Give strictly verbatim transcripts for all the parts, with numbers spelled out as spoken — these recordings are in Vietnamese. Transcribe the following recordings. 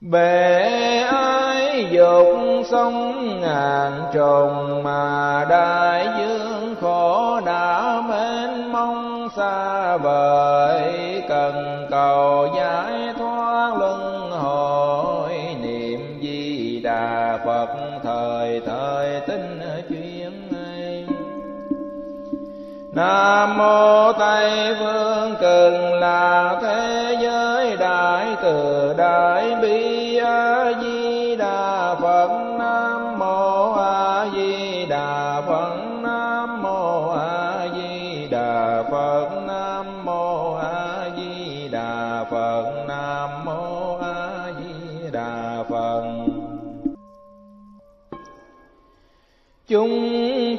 Bể ái dục sông ngàn trùng, mà đại dương khổ đã mênh mông xa vời. Cần cầu giải thoát luân hồi, niệm Di Đà Phật thời thời tinh chuyên ngay. Nam mô Tây Phương Cực Lạc Thế Giới Đại Từ Đại Bi A Di Đà Phật. Nam mô A Di Đà Phật. Nam mô A Di Đà Phật. Nam mô A Di Đà Phật. Nam mô A Di Đà Phật. Chúng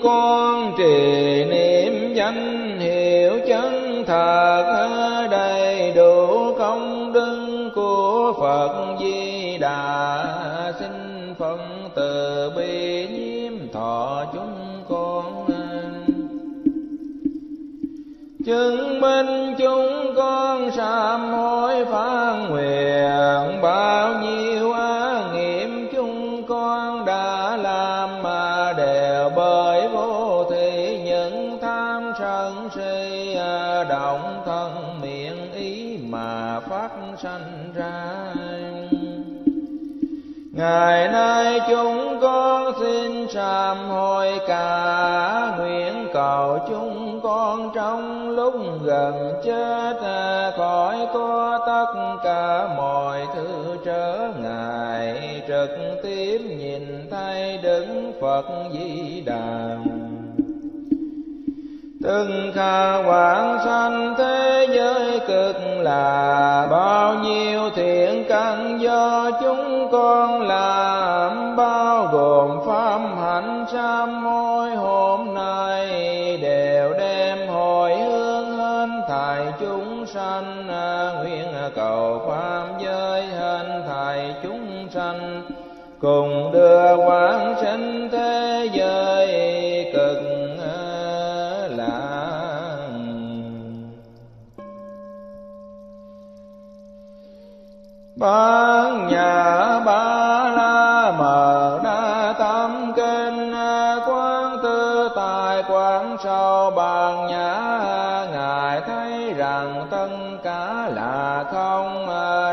con trì niệm danh hiệu chân thật, ở đây đủ công đức của Phật Di Đà. Xin phân từ bi nhiễm thọ chúng con, chứng minh chúng con sám hối phán nguyện. Bao nhiêu ác nghiệm chúng con đã làm, mà đều bởi vô thị những tham sân si động thân miệng ý mà phát sanh ra. Ngày nay chúng con xin sám hối cả nguyện, cầu chúng con trong lúc gần chết khỏi có tất cả mọi thứ trở ngại, trực tiếp nhìn thấy Đức Phật Di Đà. Từng khả quảng sanh thế giới cực là, bao nhiêu thiện căn do chúng con làm, bao gồm pháp hạnh sám hối hôm nay, đều đem hồi hướng hết thảy chúng sanh. Nguyện cầu pháp giới hết thảy chúng sanh cùng đưa quảng sanh thế giới cực. Bán nhà ba la mật đa tam kinh, quán tư tài quán sâu bàn nhã. Ngài thấy rằng tất cả là không,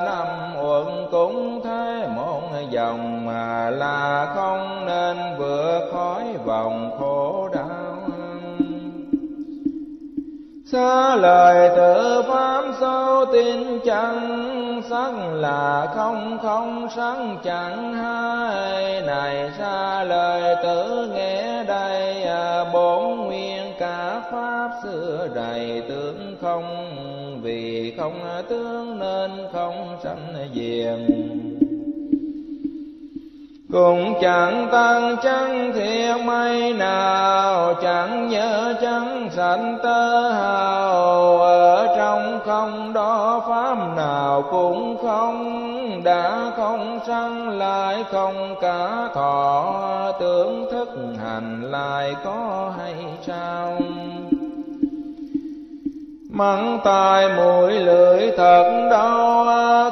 năm uẩn cũng thế một dòng mà là không, nên vượt khỏi vòng khổ đau. Xa lời tự pháp sâu tin chẳng, sắc là không không sắc chẳng hai. Này xa lời tự nghe đây, bốn nguyên cả pháp xưa đầy tướng không. Vì không tướng nên không sanh diệm, cũng chẳng tăng chẳng thiệt mây nào. Chẳng nhớ chẳng sanh tơ hào, ở trong không đó pháp nào cũng không. Đã không sanh lại không cả thọ, tưởng thức hành lại có hay sao? Mắng tai mũi lưỡi thật đau,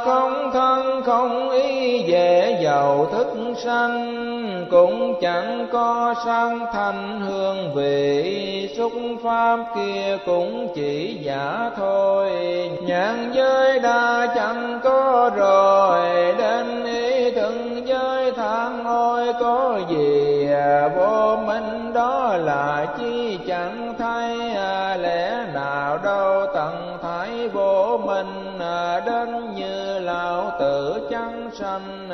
không thân không ý dễ giàu thức sanh. Cũng chẳng có sang thanh hương vị, xúc pháp kia cũng chỉ giả thôi. Nhãn giới đã chẳng có rồi, đến ý thân giới than ôi có gì. Vô minh đó là chi chẳng thấy, lẽ nào đâu tận thái vô minh. Đến như lão tử chẳng sanh,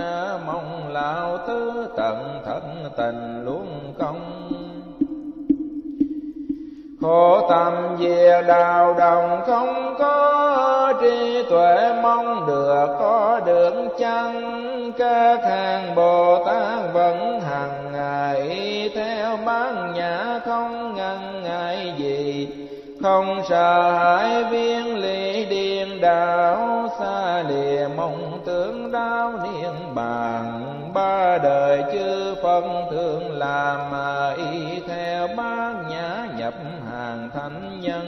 mong lão tứ tận thân tình luôn công. Khổ tâm về đào đồng không có trí tuệ, mong được có được chăng? Các hàng Bồ Tát vẫn hằng ngày theo bán nhã, không ngăn ngại gì, không sợ hãi viên lý điên đảo. Xa lìa mong tưởng đau niên bàn, ba đời chư Phật thường làm, mà y theo bát nhã nhập hàng thánh nhân.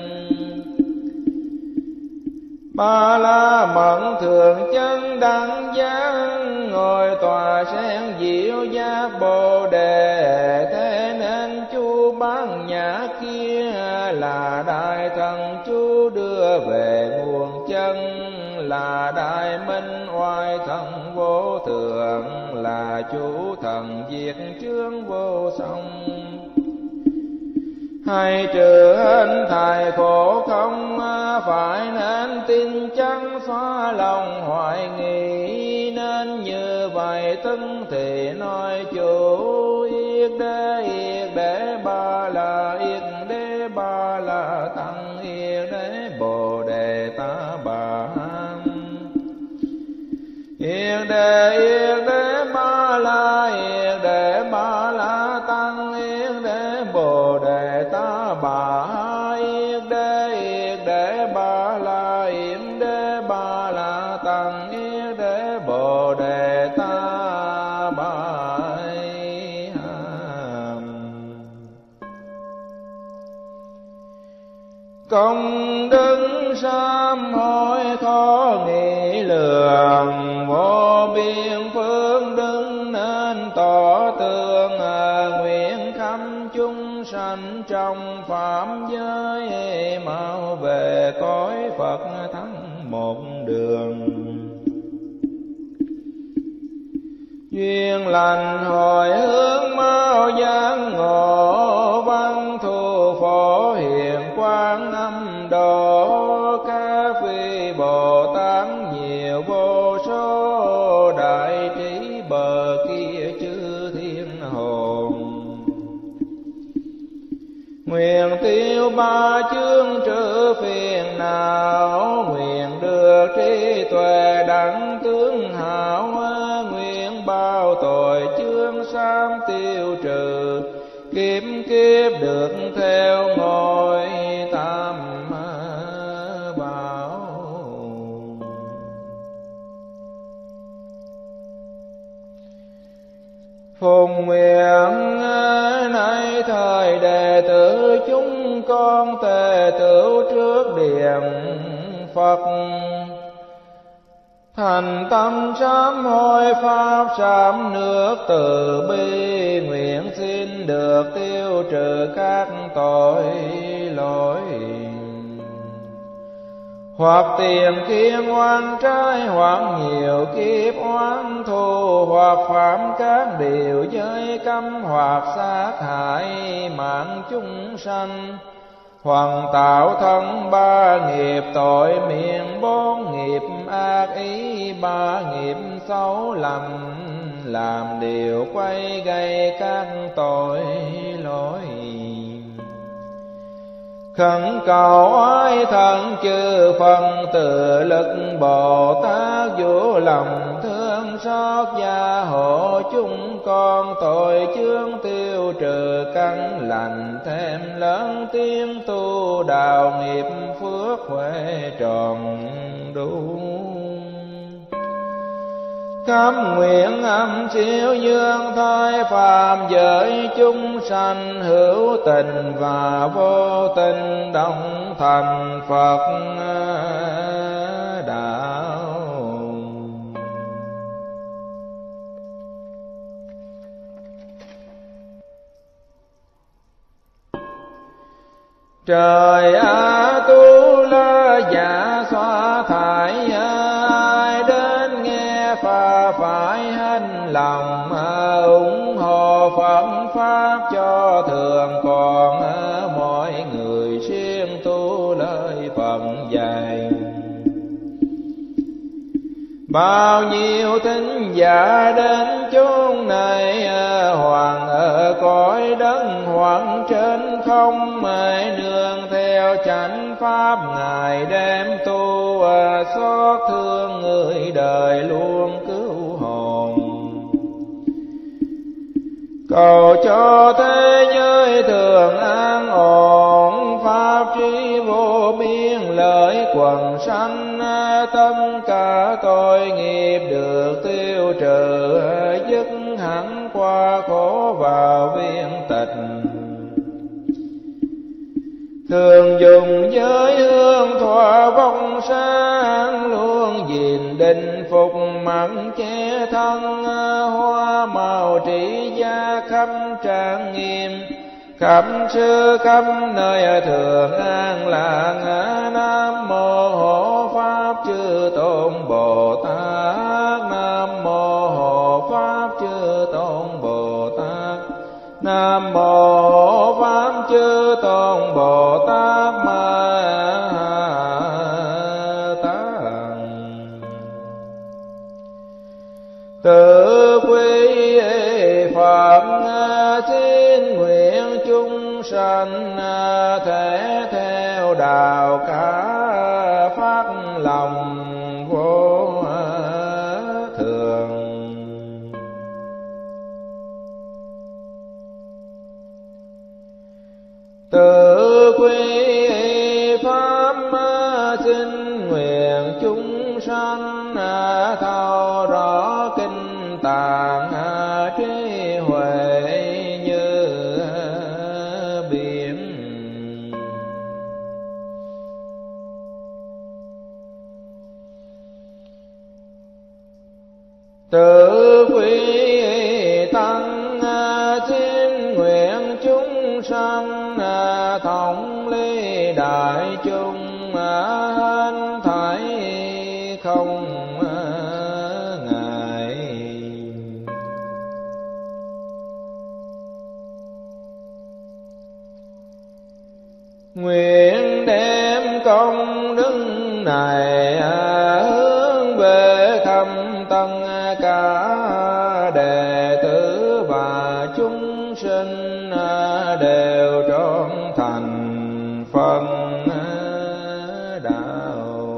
Ba la mật thường chân đẳng giác, đưa về muôn chân, là đại minh oai thần vô thượng, là chủ thần diệt chướng vô song. Hay trừ hết thầy khổ không phải, nên tin chắn xóa lòng hoài nghi. Nên như vậy tấn thì nói chủ yết đế, yết đế ba la, yết đế ba la tăng, yết đế bồ đề ta bà hán. Yết đế yết đế ba la, yết đế ba la tăng, yết đế bồ đề ta bà hán. Yết đế yết đế ba la, yết đế ba la tăng, yết đế bồ đề ta bà hán. Công đức sám hối khó nghĩ lường, vô biên phương đứng nên tỏ tường. Nguyện khắp chúng sanh trong phạm giới, mau về cõi Phật thắng một đường. Duyên lành hồi hướng mau giác ngộ, văn thù phổ hiền quang năm độ. Ca phi Bồ Tát nhiều vô số, đại trí bờ kia chư thiên hồn. Nguyện tiêu ba chướng trừ phiền não, nguyện được trí tuệ đẳng tướng hảo. Nguyện bao tội chướng sám tiêu trừ, kiếm kiếp được theo ngôi Tam Bảo. Phùng nguyện nay thời đệ tử chúng con, tề tựu trước điện Phật, thành tâm sám hối pháp sám nước từ bi. Nguyện xin được tiêu trừ các tội lỗi, hoặc tiền kiên oan trái, hoặc nhiều kiếp oán thù, hoặc phạm các điều giới cấm, hoặc sát hại mạng chúng sanh, hoặc tạo thân ba nghiệp tội miệng, bốn nghiệp ác ý, ba nghiệp xấu lầm, làm điều quay gây các tội lỗi. Khẩn cầu oai thần chư Phật tự lực Bồ Tát, vũ lòng thương xót gia hộ chúng con, tội chướng tiêu trừ căn lành thêm lớn, tiếng tu đạo nghiệp phước huệ tròn đủ. Cám nguyện âm siêu dương thai phàm giới chúng sanh, hữu tình và vô tình đồng thành Phật đạo. Trời A Tu La Dạ Xoa Thải, phải hết lòng ủng hộ Phật pháp cho thường còn. Mọi người siêng tu lời Phật dạy, bao nhiêu thính giả đến chốn này, hoàng ở cõi đất hoàng trên không, mãi nương theo chánh pháp ngày đêm tu, xót thương người đời luôn cứu hồn. Cầu cho thế giới thường an ổn, pháp trí vô biên lợi quần sanh, tất cả tội nghiệp được tiêu trừ, dứt hẳn qua khổ vào viên tịch. Thường dùng giới hương thỏa vong sáng, luôn gìn định phục mặn che thân, hoa màu trị gia khắp trang nghiêm. khắp chư khắp nơi thường an lạc. Nam mô hộ pháp chư tôn Bồ Tát, nam mô hộ pháp chư tôn Bồ Tát, nam mô hộ pháp chư tôn Bồ Tát ma tát. Tự quy Phật xin nguyện chúng sanh thể theo đạo cả phát lòng vô thường. Tự quy pháp xin nguyện chúng sanh thâu rõ kinh tạng trí huệ như biển. Tự quy tăng xin nguyện chúng sanh thống lý đại chúng hết thảy không ngại. Nguyện đem công đức này hướng về khắp tất cả đệ tử và chúng sinh đều trọn thành phần đạo.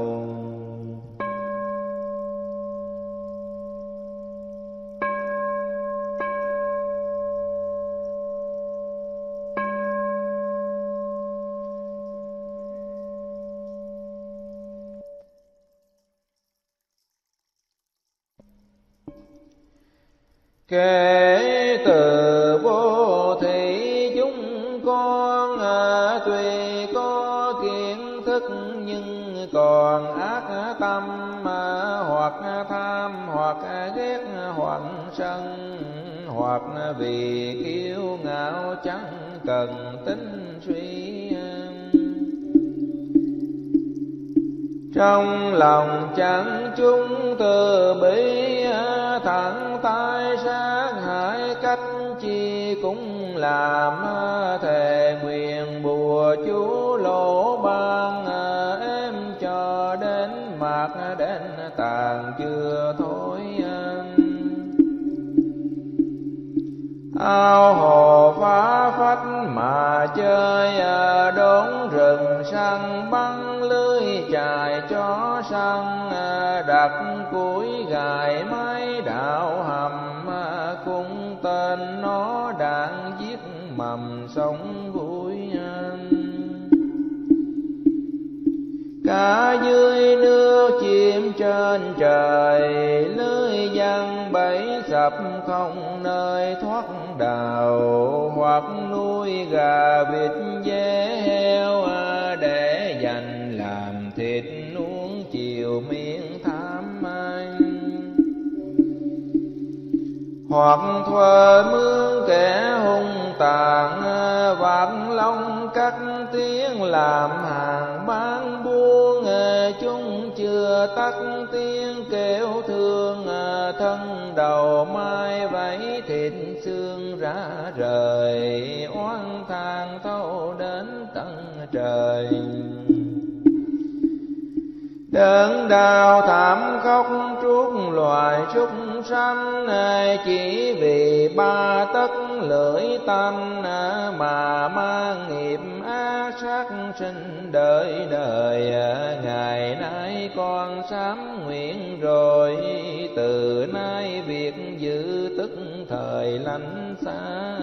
Kể từ vô thị chúng con tuy có kiến thức nhưng còn ác tâm hoặc tham hoặc ghét hoặc sân hoặc vì kiêu ngạo chẳng cần tính suy. Trong lòng chẳng chúng từ bi thẳng tay sát hại cách chi cũng làm thề nguyện bùa chú lỗ ban em cho đến mạc đến tàn chưa thôi. Ao hồ phá phách mà chơi đốn rừng săn băng lưới chài chó săn đặt cuối gài mái đạo hầm cung tên nó đạn giết mầm sống vui. Cá dưới nước chim trên trời lưới giăng bẫy sập không nơi thoát đào hoặc nuôi gà vịt dê heo để dành làm thịt nuông chiều miệng tham ăn. Hoặc thuê mướn kẻ hung tàn vạn long cắt tiếng làm hàng bán buôn chúng chưa tắt tiếng kêu thương thân đầu mai vẫy thịt xương rã rời oan thang thâu đến tận trời. Đớn đau thảm khóc trút loài súc sanh chỉ vì ba tấc lưỡi tanh mà mang nghiệp ác sát sinh đời đời. Ngày nay con sám nguyện rồi từ nay việc giữ tức thời lánh xa.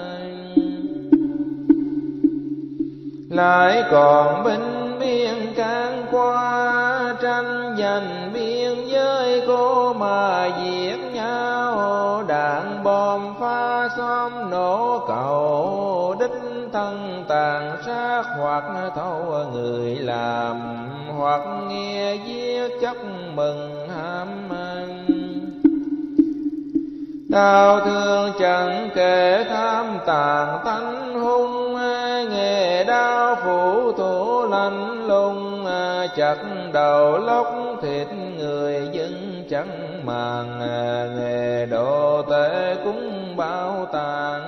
Lại còn binh biên can qua tranh giành biên giới cô mà giết nhau đạn bom phá xóm nổ cầu đích thân tàn sát hoặc thâu người làm hoặc nghe giết chúc mừng ham ăn. Đau thương chẳng kể tham tàn tánh hung đao phủ thủ lạnh lùng, chặt đầu lóc thịt người dân chẳng màng, nghề đồ tể cũng bao tàn.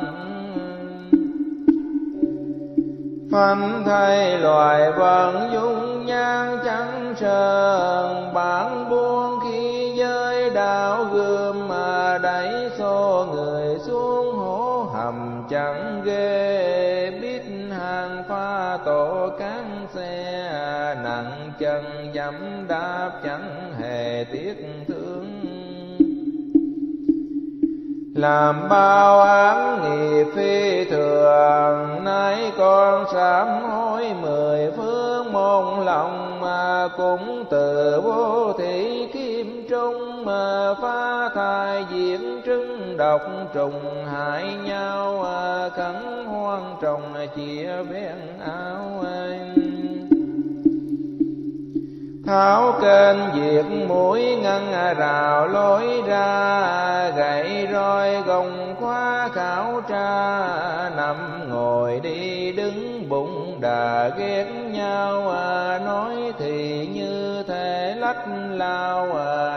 Phanh thay loài vần dung nhan trắng sờn, bản buông khi giới đạo gươm mà đẩy xô người xuống hố hầm chẳng ghê. Biết hàng pha tổ cán xe, nặng chân dẫm đạp chẳng hề tiếc thương. Làm bao án nghiệp phi thường, nay con sám hối mười phương môn lòng. Mà cũng từ vô thị kim trung, mà phá thai diễn trứng độc trùng hại nhau. Khẩn hoang trồng chia vén áo anh, tháo kênh diệt mũi ngăn rào lối ra. Gậy roi gồng khóa khảo tra, nằm ngồi đi đứng bụng đà ghét nhau. Nói thì như thể lách lao,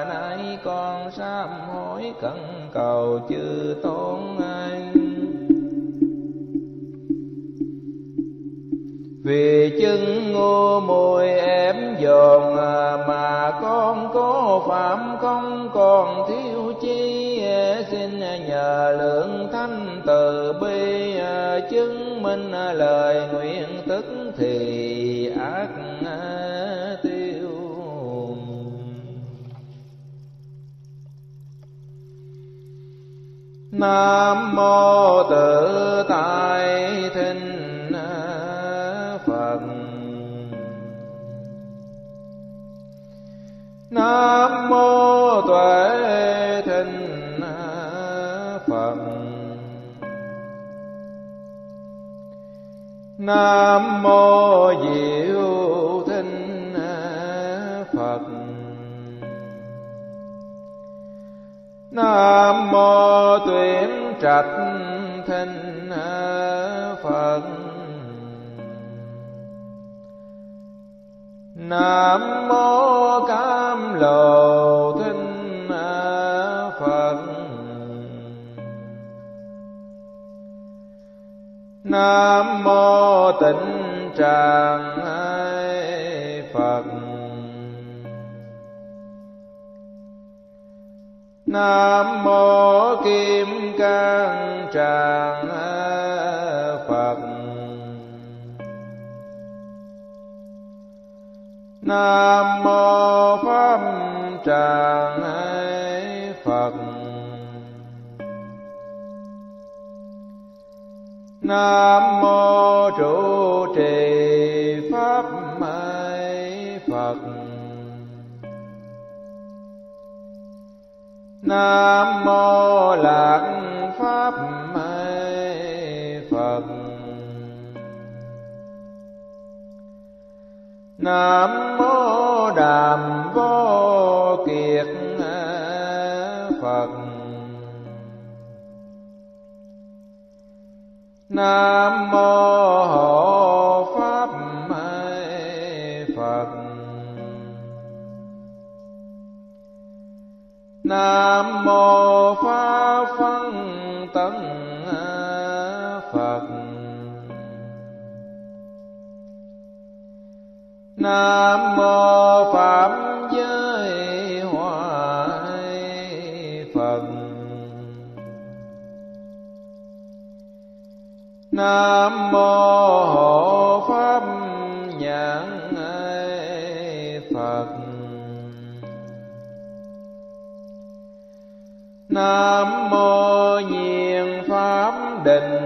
nay con sám hối cẩn cầu chư tôn anh. Vì chân ngô môi em dồn, mà con có phạm không còn thiếu chi. Xin nhờ lượng thanh từ bi, chứng minh lời nguyện tức thì ác tiêu. Nam mô Tự Tại Thinh Phật. Nam mô Tuệ Thinh Phật. Nam mô Diệu Thinh Phật. Nam mô Tuyển Trạch Thinh Phật. Nam mô Cam Lồ Thinh Phật. Nam mô Tịnh Tràng Phật. Nam mô Kim Cang Tràng Phật. Nam mô Pháp Tràng Phật. Nam mô Trụ Trì Pháp Phật. Nam mô Lạc Pháp Phật. Nam mô Đàm Vô Kiệt Phật. Nam mô Hộ Pháp Phật. Nam mô Pháp Phân Tấn Phật. Nam mô Phạm Giới Hòa Phật. Nam mô Hộ Pháp Nhãn Phật. Nam mô Nhiền Pháp Định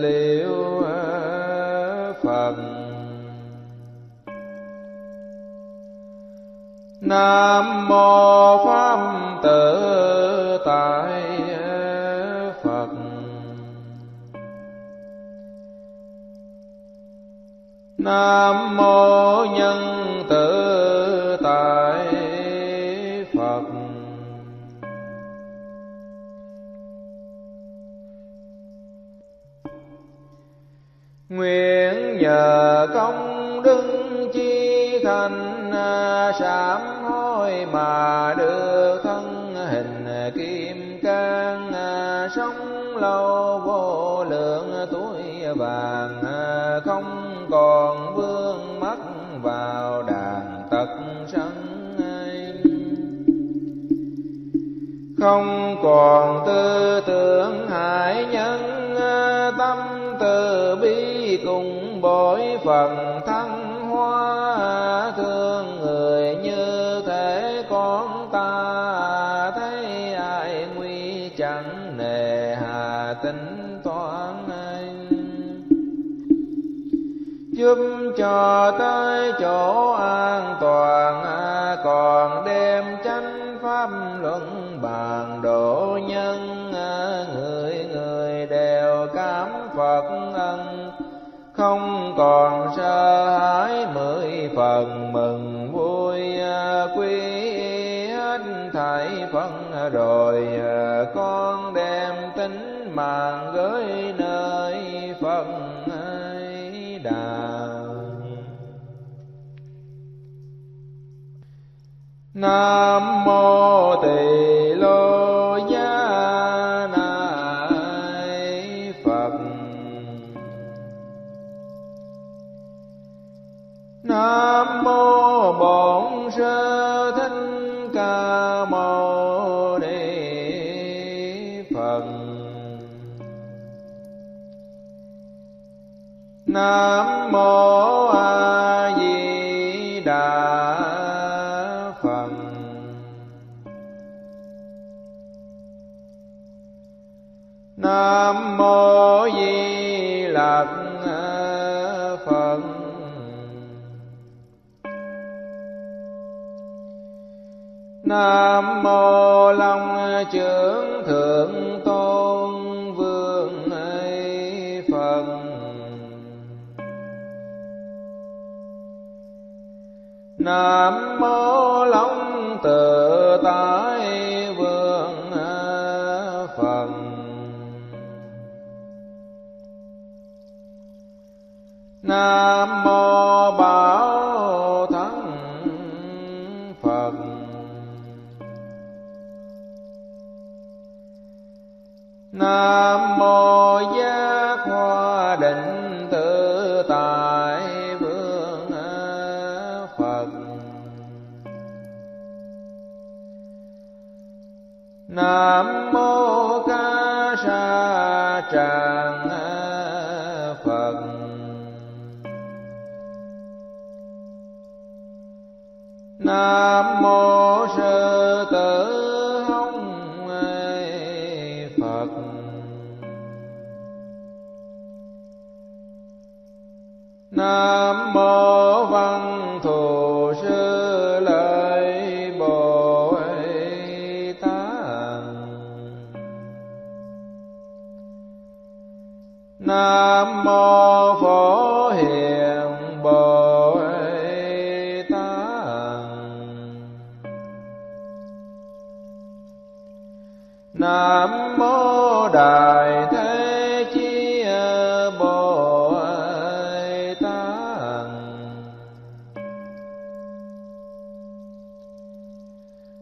Liễu Phật. Nam mô Pháp Tự Tại Phật. Nam mô Nhân Tự Tại Phật. Nguyện nhờ công đức chi thành sám hối mà được thân hình kim cang, sống lâu vô lượng tuổi vàng, không còn vương mắc vào đàn tật sân, không còn tư tưởng hại nhân, tâm từ bi cùng bội phần thăng hoa, thương người như thể con ta, thấy ai nguy chẳng nề hà tính toán, giúp cho tới chỗ an toàn, còn đem chánh pháp luận bàn độ nhân, người người đều cảm Phật ân, không còn sợ hãi mười phần mừng vui, quý hết thảy phân rồi con đem tính mạng gửi nơi Phật Đà. Nam mô Tỳ Lô Giá Na Phật. Nam mô Bổn Sư Thích Ca Mâu Ni Phật. Nam mô A Di Đà Nam mô Di Lặc Phật. Nam mô Long Trưởng Thượng Tôn Vương Phật. Nam mô Long Tự Tại Vương Phật. Nam mô Bảo Thắng Phật. Nam mô Giác Hoa Định Tự Tại Vương Phật. Nam mô Ca Sa Tràng Phật. Nam mô Sư Tử Hồng Phật. Nam mô Văn Thù Sư Lợi Bồ Tát. Nam mô Phổ Hiền Bồ Nam mô Đại Thế Chí Bồ Tát.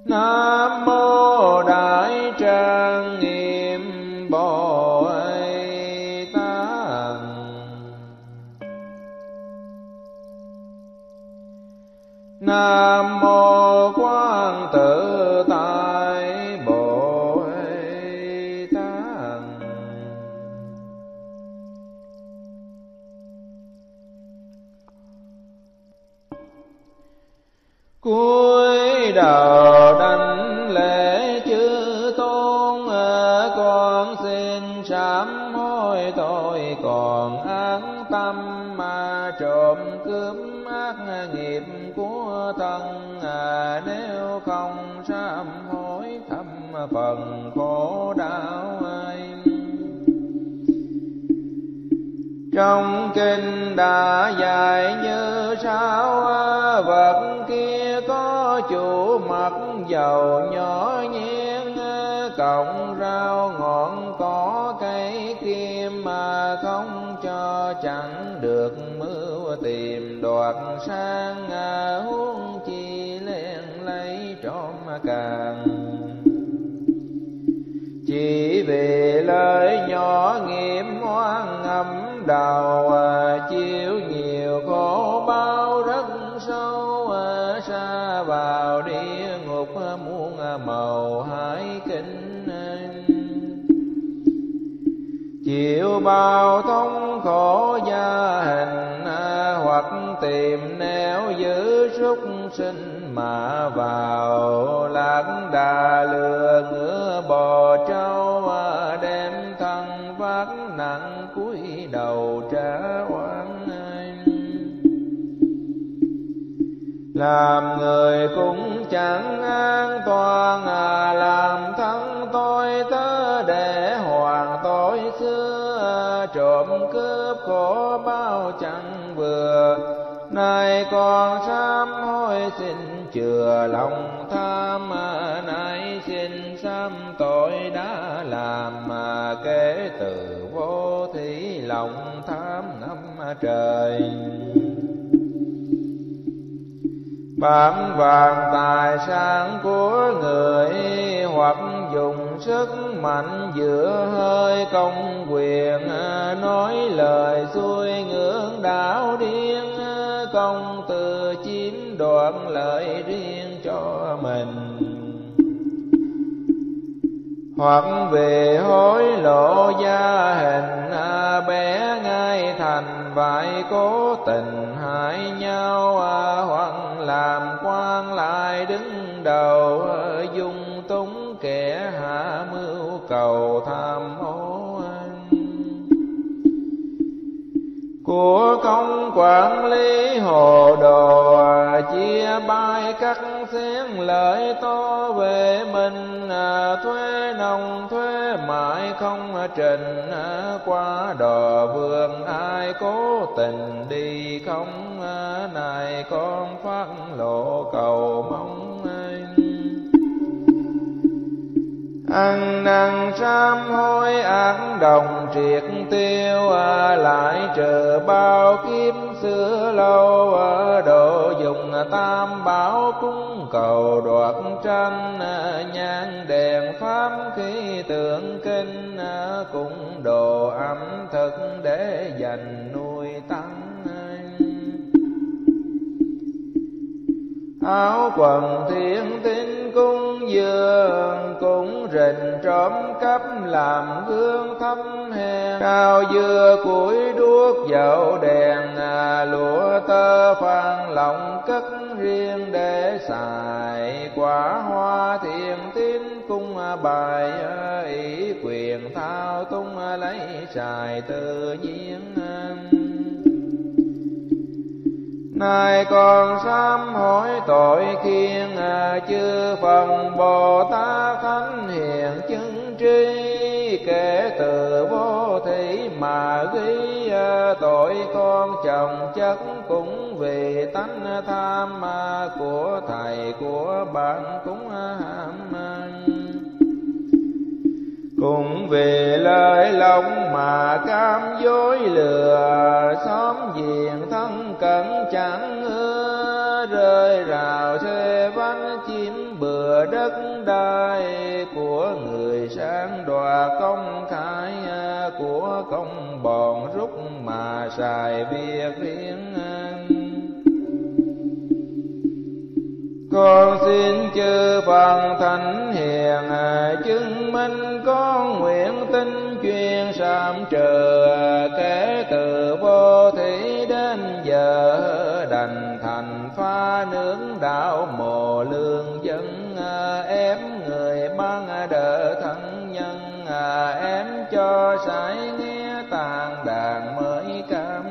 Nam mô Đại Trang Nghiêm Bồ Tát. Nam mô Quán Tự Tại Bồ cuối đầu đảnh lễ chư tôn, con xin sám hối tôi còn ác tâm mà trộm cướp ác nghiệp của thân, nếu không sám hối thâm phần khổ đau ai. Trong kinh đã dạy như sao, vật kia có chủ mặt dầu nhỏ nhen, cộng rau ngọn cỏ cây kim mà không cho chẳng được mưa bạc sang huống chi liền lấy trộm càng. Chỉ vì lời nhỏ nghiệm oan ngầm đào chiếu nhiều khổ bao rất sâu xa vào địa ngục muôn màu hải kinh. Chịu bao thống khổ gia hình hoặc tìm nẻo giữ súc sinh mà vào lạc đà lừa ngựa bò trâu đem thân vác nặng cúi đầu trả oán. Làm người cũng chẳng an toàn làm thân tôi tớ để hoàng tối xưa trộm cướp khổ bao chẳng vừa. Nay còn sám hối xin chừa lòng tham mà nay xin sám tội đã làm mà kể từ vô thủy lòng tham năm trời. Bản vàng tài sản của người hoặc dùng sức mạnh giữa hơi công quyền nói lời xuôi ngưỡng đảo điên công từ chiếm đoạt lợi riêng cho mình. Hoặc về hối lộ gia hình bé ngay thành vại cố tình hại nhau hoặc làm quan lại đứng đầu dung túng kẻ hạ mưu cầu tham ô. Của công quản lý hồ đồ chia bai cắt xén lợi to về mình thuế nông thuế mãi không trình qua đò vườn ai cố tình đi không này con phát lộ cầu mong. Ăn năn sám hối án đồng triệt tiêu à, lại trừ bao kiếp xưa lâu à, độ dùng tam bảo cúng cầu đoạt tranh à, nhang đèn pháp khí tượng kinh à, cũng đồ ẩm thực để dành nuôi tăng. Áo quần thiên tinh cung dường cũng rình trộm cắp làm gương thấp hèn cao dưa củi đuốc dầu đèn à, lụa tơ phan lọng cất riêng để xài quả hoa thiên tinh cung bài ý quyền thao tung lấy xài tự nhiên. Nay còn sám hối tội kiêng à, chư phần Bồ Tát thánh hiền chứng tri kể từ vô thủy mà ghi à, tội con chồng chất cũng vì tánh tham à, của thầy của bạn cũng à, ham à. Cũng về lời lòng mà cam dối lừa xóm diện thân cận chẳng ưa rơi rào xê vánh chiếm bừa đất đai của người sáng đoạt công khai của công bọn rút mà xài việc riêng. Con xin chư Phật thánh hiền chứng minh con nguyện tinh chuyên sám trừ kể từ vô thủy đến giờ đành thành pha nướng đạo mồ lương dân ém người ban đỡ thân nhân ém cho sải nghe tàn đàn mới cam.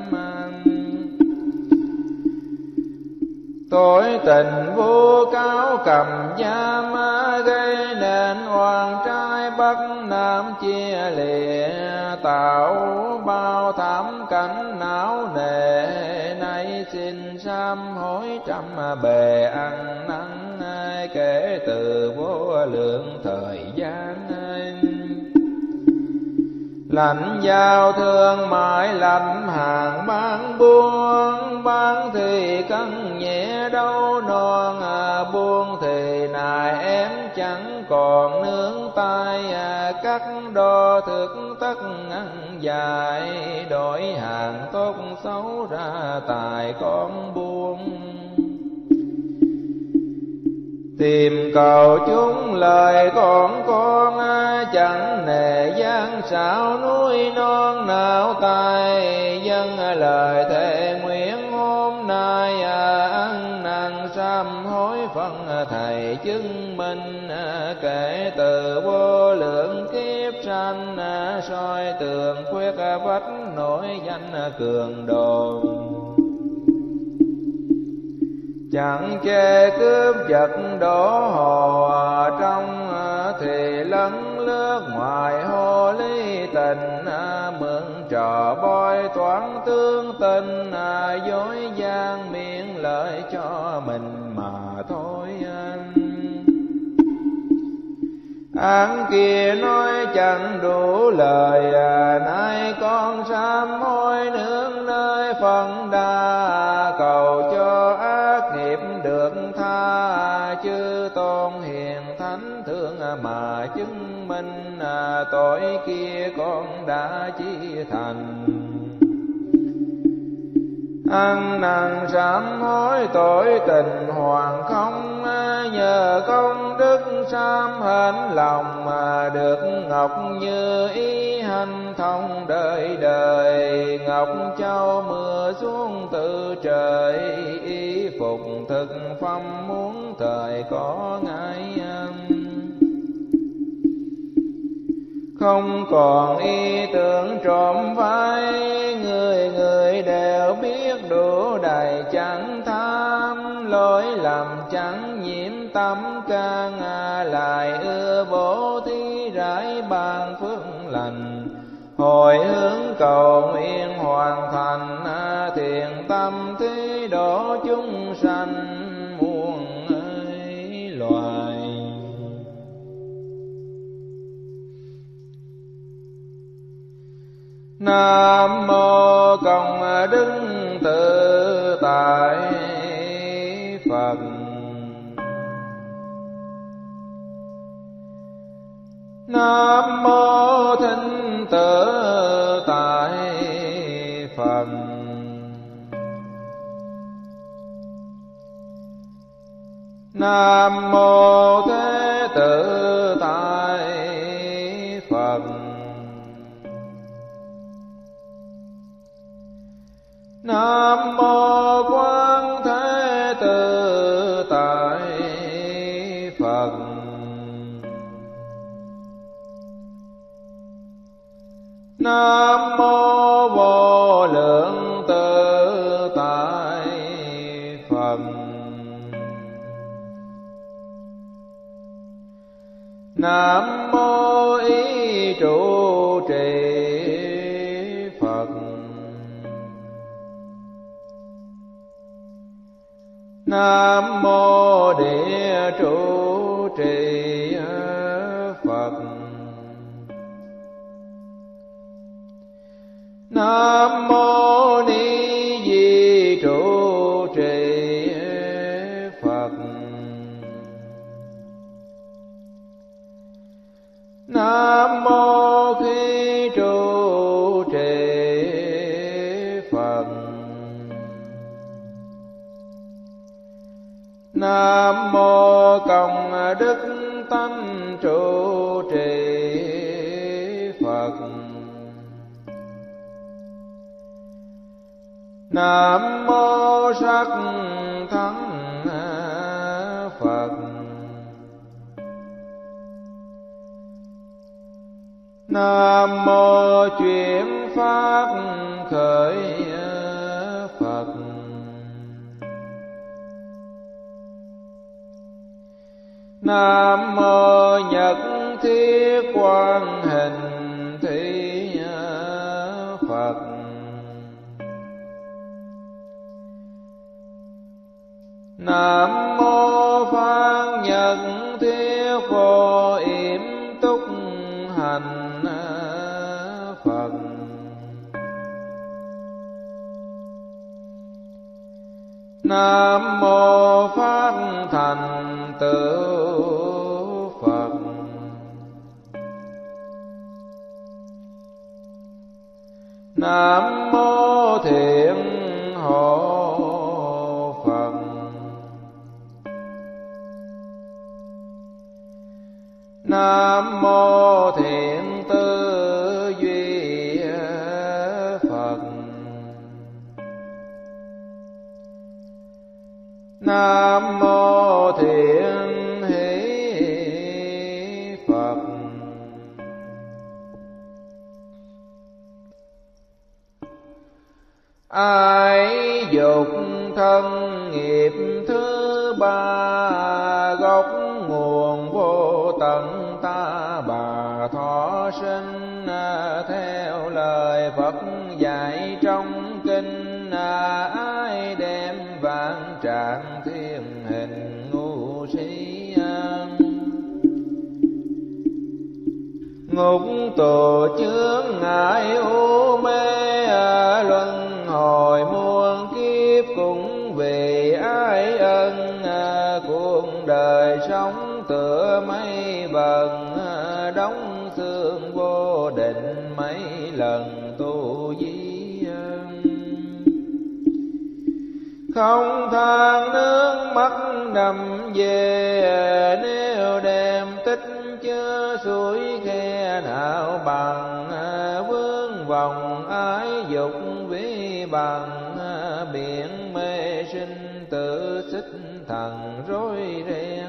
Tội tình vô cáo cầm giam gây nên oan trai Bắc Nam chia lìa tạo bao thảm cảnh não nề. Nay xin sám hối trăm bề ăn năn kể từ vô lượng thời gian. Lạnh giao thương mãi lạnh hàng bán buôn mang thì cân nhẹ đau non à, buông thì nài em chẳng còn nướng tay à, cắt đo thực tất ăn dài, đổi hàng tốt xấu ra tài con buông. Tìm cầu chúng lời con con à, chẳng nề gian xảo núi non nào tài, dân lời thề nguyện hôm nay à, ăn năn sám hối phân thầy chứng minh à, kể từ vô lượng kiếp sanh à, soi tường khuyết à, vách nổi danh à, cường đồn. Chẳng che cướp giật đổ hồ trong thì lấn lướt ngoài hồ ly tình, mượn trò bói toán tương tình, dối gian miệng lợi cho mình mà thôi. Án kia nói chẳng đủ lời à, nay con sám hối nương nơi Phật đà, cầu cho ác nghiệp được tha, chư tôn hiền thánh thương mà chứng minh à, tội kia con đã chi thành. Ăn năn sám hối tội tình hoàn không, nhờ công đức sám hạnh lòng mà được ngọc như ý hành thông đời đời. Ngọc châu mưa xuống từ trời, y phục thực phong muốn thời có ngài. Không còn ý tưởng trộm vai, người người đều biết đủ đầy chẳng tham, lỗi lầm chẳng nhiễm tâm can à, lại ưa bố thí rải ban phước lành. Hồi hướng cầu nguyện hoàn thành à, thiện tâm thí độ chúng sanh muôn ấy loài. Nam mô Công Đức Tự Tại Phật. Nam mô Thinh Tự Tại Phật. Nam mô Thế Tự Tại Phật. Nam mô Quán Thế Tự Tại Phật. Nam mô Vô Lượng Tự Tại Phật. Nam mô Ý Trụ Trì Phật. Nam mô Địa Trụ Trì Phật. Nam mô Ni Di Trụ Trì Phật. Nam mô Khi Trụ Trì Phật. Nam mô Công Đức Tánh Trụ Trì Phật. Nam mô Sắc Thắng Phật. Nam mô Chuyển Pháp Khởi Phật. Nam mô Nhật Thiết Quang Hình Thí Phật. Nam mô Phan Nhật Thiết Vô Yểm Túc Hành Phật. Nam mô Pháp thành tựu Phật. Nam mô Thiện Hộ Phật. Nam mô Thiện Tư Duy Phật. Nam mô Thiện Hỷ Phật. Ái dục thân nghiệp thứ ba, gốc nguồn vô tận ta bà thọ sinh. Theo lời Phật dạy trong kinh, ai đem vạn trạng thiên hình ngu si an, ngục tù chướng ngại u mê, luân hồi muôn kiếp cũng vì ái ân. Cuộc đời sống tựa mây vần, đóng xương vô định mấy lần tu di. Không than nước mắt nằm về, nếu đem tích chứa suối khe nào bằng. Vướng vòng ái dục vĩ bằng, biển mê sinh tử xích thần rối ren.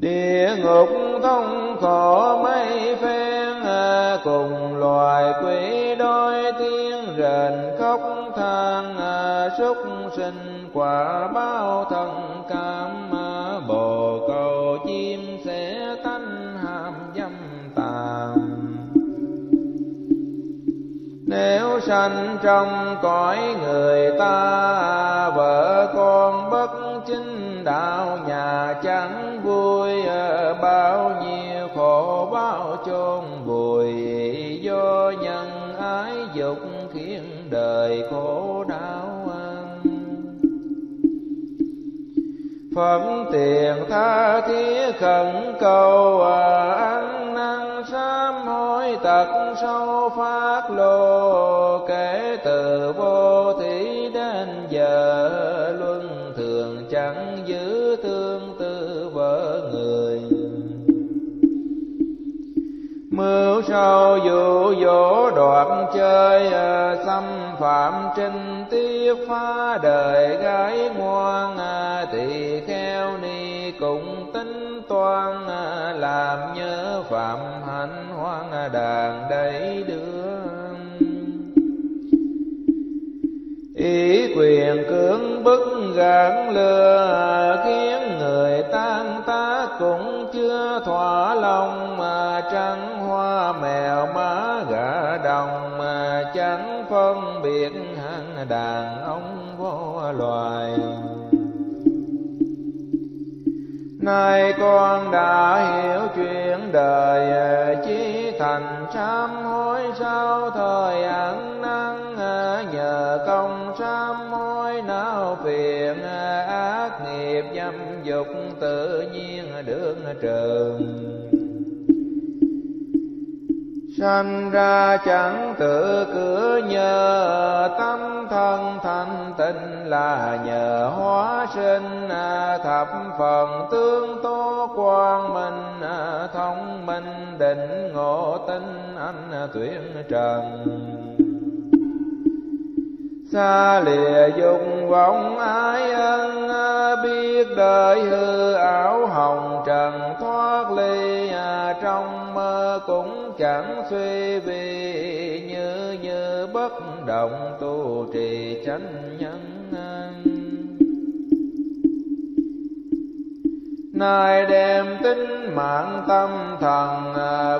Địa ngục thông khổ mấy phen, cùng loài quỷ đói tiếng rền khóc than. Súc sinh quả báo thân cam, bồ câu chim sẽ tanh hàm dâm tàm. Nếu sanh trong cõi người ta, vợ con bất chính đạo nhà chẳng vui. Bao nhiêu khổ bao chôn vùi, do nhân ái dục khiến đời khổ đau. Phật tiền tha thiết khẩn cầu, ăn năn sám hối tật sâu phát lô. Kể từ vô thủy đến giờ, luân thường chẳng giữ tương tư vợ người. Mưu sâu dụ dỗ đoạt chơi, xâm phạm trinh tiết phá đời gái ngoan. Tỳ kheo ni cũng tính toan, làm nhớ phạm hạnh hoang đàn đầy đường. Ý quyền cưỡng bức gạn lừa, khiến người tan tác cũng chưa thỏa lòng. Mà trắng hoa mèo má gà đồng, mà chẳng phân biệt hạng đàn ông vô loài. Nay con đã hiểu chuyện đời, chí thành sám hối sao thời ăn năn. Nhờ công sám hối não phiền, ác nghiệp dâm dục tự nhiên được trừ. Sanh ra chẳng tự cửa nhờ, tâm thân thanh tịnh là nhờ hóa sinh. Thập phần tương tố quang minh, thông minh định ngộ tinh anh tuyển trần. Xa lìa dùng vọng ái ân, biết đời hư ảo hồng trần thoát ly. Trong mơ cũng chẳng suy vì, như như bất động tu trì chánh nhân. Nay đem tính mạng tâm thần,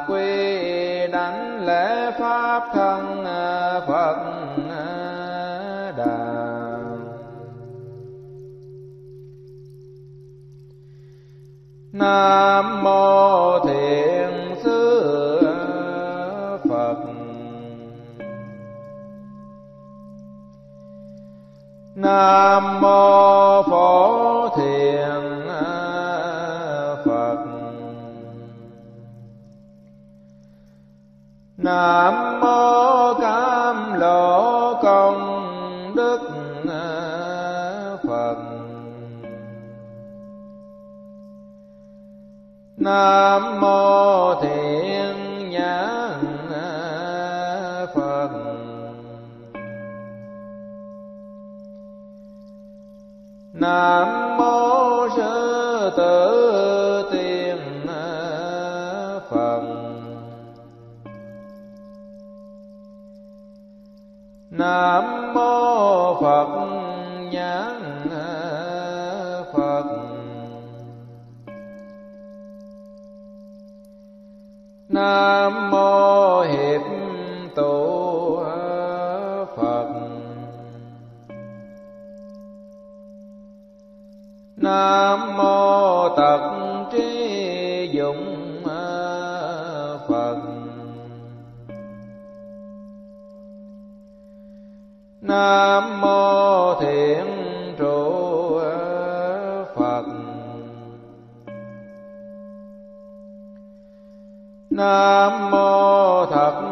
quy đánh lễ pháp thân Phật Đà. Nam mô Thiện Sư Phật. Nam mô Phổ Thiền Phật. Nam mô Cam Lộ Công Đức Phật. Nam mô Thiện Nhãn Phật. Nam mô Sư Tử Tiên Phật. Nam mô Phật Nhãn Phật. Nam mô Hiệp Tụ Phật. Nam mô Tật Trí Dũng Phật. Nam mô Thiện Trụ Phật. Nam mô Thật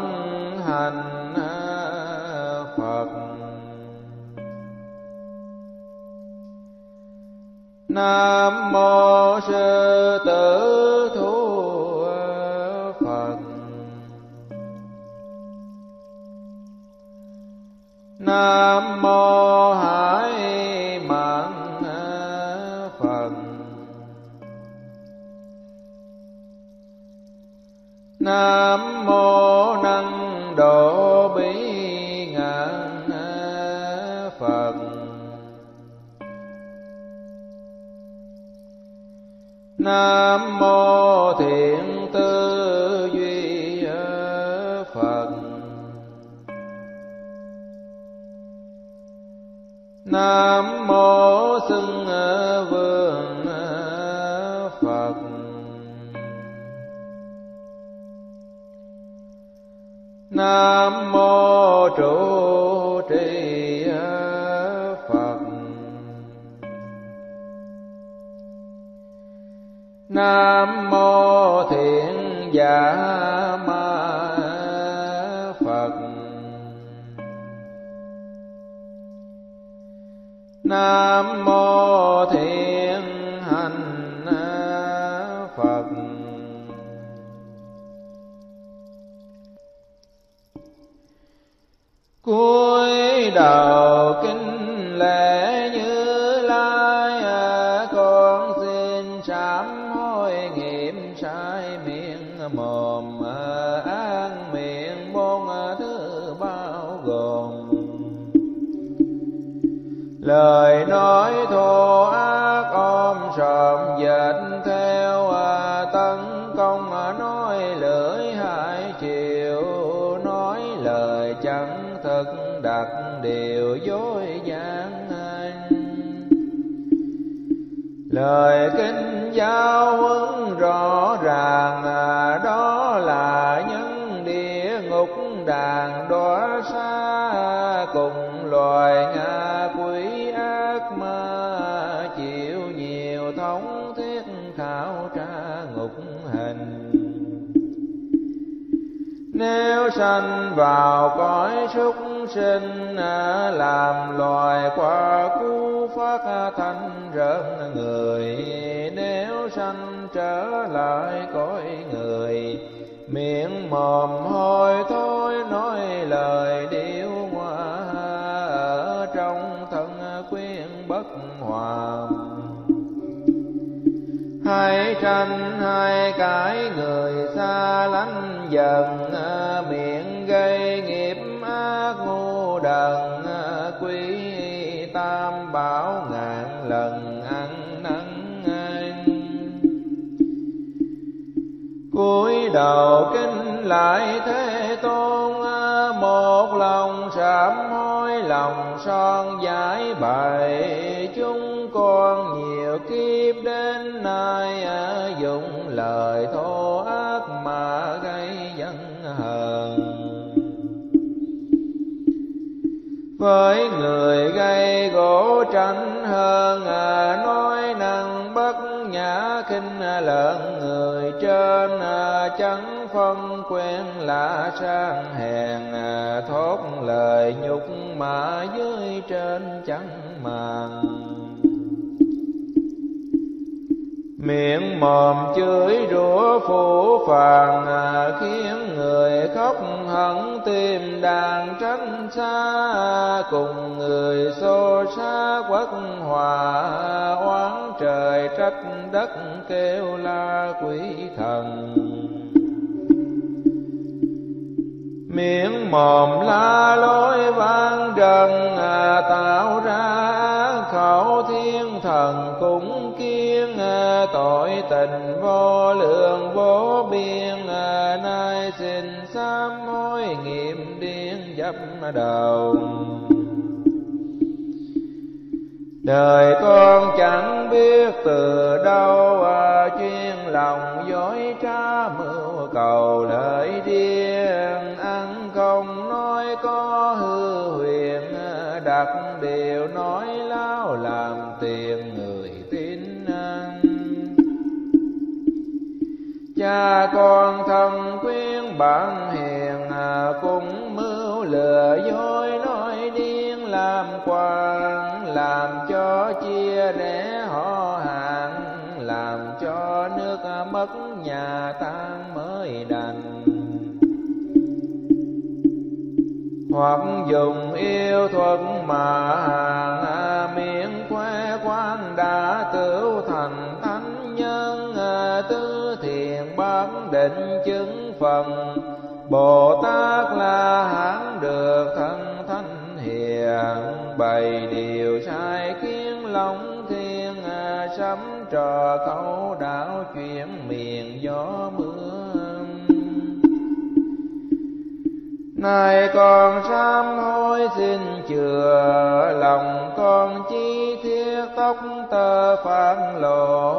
Hành Phật. Nam mô Sư Tử Thú Phật. Nam mô Hải Mạng Phật. Nam mô Năng Độ Bí Ngạn Phật. Nam mô Thiện Tư Duy Phật. Nam mô Xưng Vương Phật. Nam mô Trụ Trì Phật. Nam mô Thiện Giả Ma Phật. Nam mô Thiện Hành Phật. Cuối đầu kính lễ Như Lai, con xin sám hối nghiệm sai miệng mồm, an miệng môn thứ bao gồm lời nói thô ác, ôm sòm dệt theo tấn công, nói lưỡi hai chiều, nói lời chẳng thực, đặt điều dối gian hành. Lời kinh giáo huấn rõ ràng, đó là những địa ngục đàn đọa xa, cùng loài ngạ quỷ ác ma, chịu nhiều thống thiết khảo tra ngục hình. Nếu sanh vào cõi súc sinh, làm loài quả cú phát thanh rợn người. Nếu sanh trở lại cõi người, miệng mồm hôi thôi, nói lời điêu ngoa, ở trong thân quyến bất hòa. Hãy tranh hai cái người xa lánh dần, miệng gây nghiệp ác ngu đần, quý Tam Bảo ngàn lần ăn năn. Cúi đầu kính lại Thế Tôn, một lòng sám hối, lòng son giải bày. Chúng con nhiều kiếp đến nay, dùng lời thô ác mà gây giận hờn, với người gây gỗ tránh hơn à, nói năng bất nhã khinh lợn người trên à, chẳng phân quen lạ sang hèn à, thốt lời nhục mà dưới trên chẳng màng. Miệng mồm chửi rủa phủ phàng à, khiến người khóc hẳn tim đàn tránh xa à, cùng người xô xá quất hòa à, oán trời trách đất kêu la quỷ thần. Miệng mồm la lối vang trần à, tạo ra khẩu thiên thần cũng kiêng à, tội tình vô lượng vô biên à, nay xin sám hối nghiệm điên dập đầu. Đời con chẳng biết từ đâu à, chuyên lòng dối trá mưu cầu lợi điên, ăn không nói có hư huyền à, đặt điều nói láo làm tiền người tin ăn. Cha con thân quyến bạn hiền à, cũng mưu lừa dối nói điên làm quan, làm cho chia rẽ họ hàng, làm cho nước mất nhà tan mới đành. Hoặc dùng yêu thuật mà hàng à, miệng khoe khoang đã tựu thành thánh nhân à, tứ thiền bán định chứng phần Bồ Tát là hãng được thân thánh hiền, bày điều sai khiến lòng thiên à, sấm trò câu đảo chuyển miền gió mưa. Nay con sám hối xin chừa lòng con chi thiết tóc tơ phản lộ,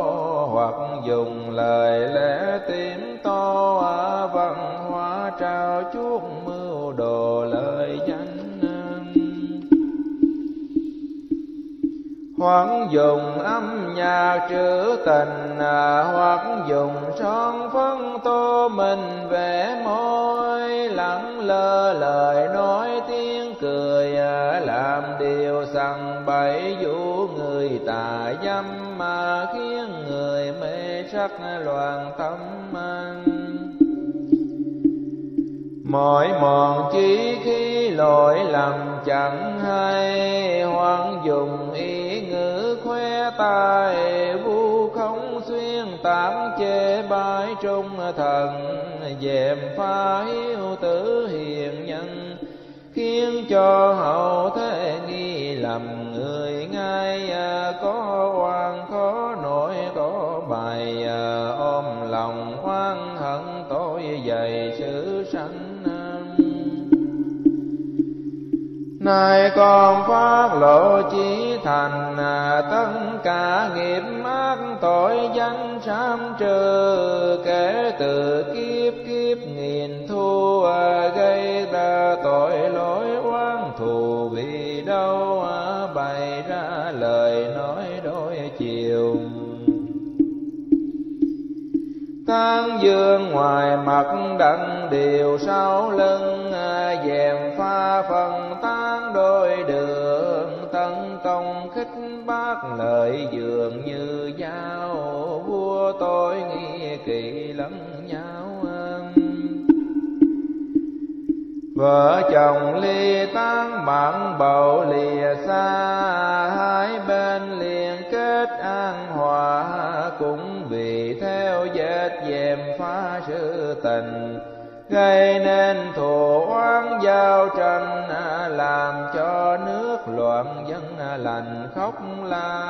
hoặc dùng lời lẽ tím to à, văn hóa trao chuốc mưu đồ lời danh, hoặc dùng âm nhạc trữ tình à, hoặc dùng son phấn tô mình vẽ môi, lẳng lơ lời nói tiếng cười à, làm điều sằng bậy vũ người tà dâm mà khiến người mê sắc loạn tâm anh. Mọi mòn chỉ khi lỗi lầm chẳng hay, hoặc dùng y khoe tài vu không xuyên tám chê bái trung thần, dèm pha hiếu tử hiền nhân khiến cho hậu thế nghi lầm người ngay à, có oan có nỗi có bài à, ôm lòng oan hận tối dày sự sanh. Nay con phát lộ chí thành à, tất cả nghiệp ác tội danh sám trừ, kể từ kiếp kiếp nghìn thu à, gây ra tội lỗi oán thù vì đâu à, bày ra lời nói đôi chiều. Tán dương ngoài mặt đặng điều sau lưng à, dèm pha phần tán đôi đường, tấn công khích bác lợi dường như dao, vua tôi nghi kỵ lẫn nhau. Vợ chồng ly tán bạn bầu lìa xa, hai bên liền kết an hòa, cũng vì theo vết dèm phá sự tình, gây nên thù oán giao tranh, làm cho nước loạn dân lành khóc la,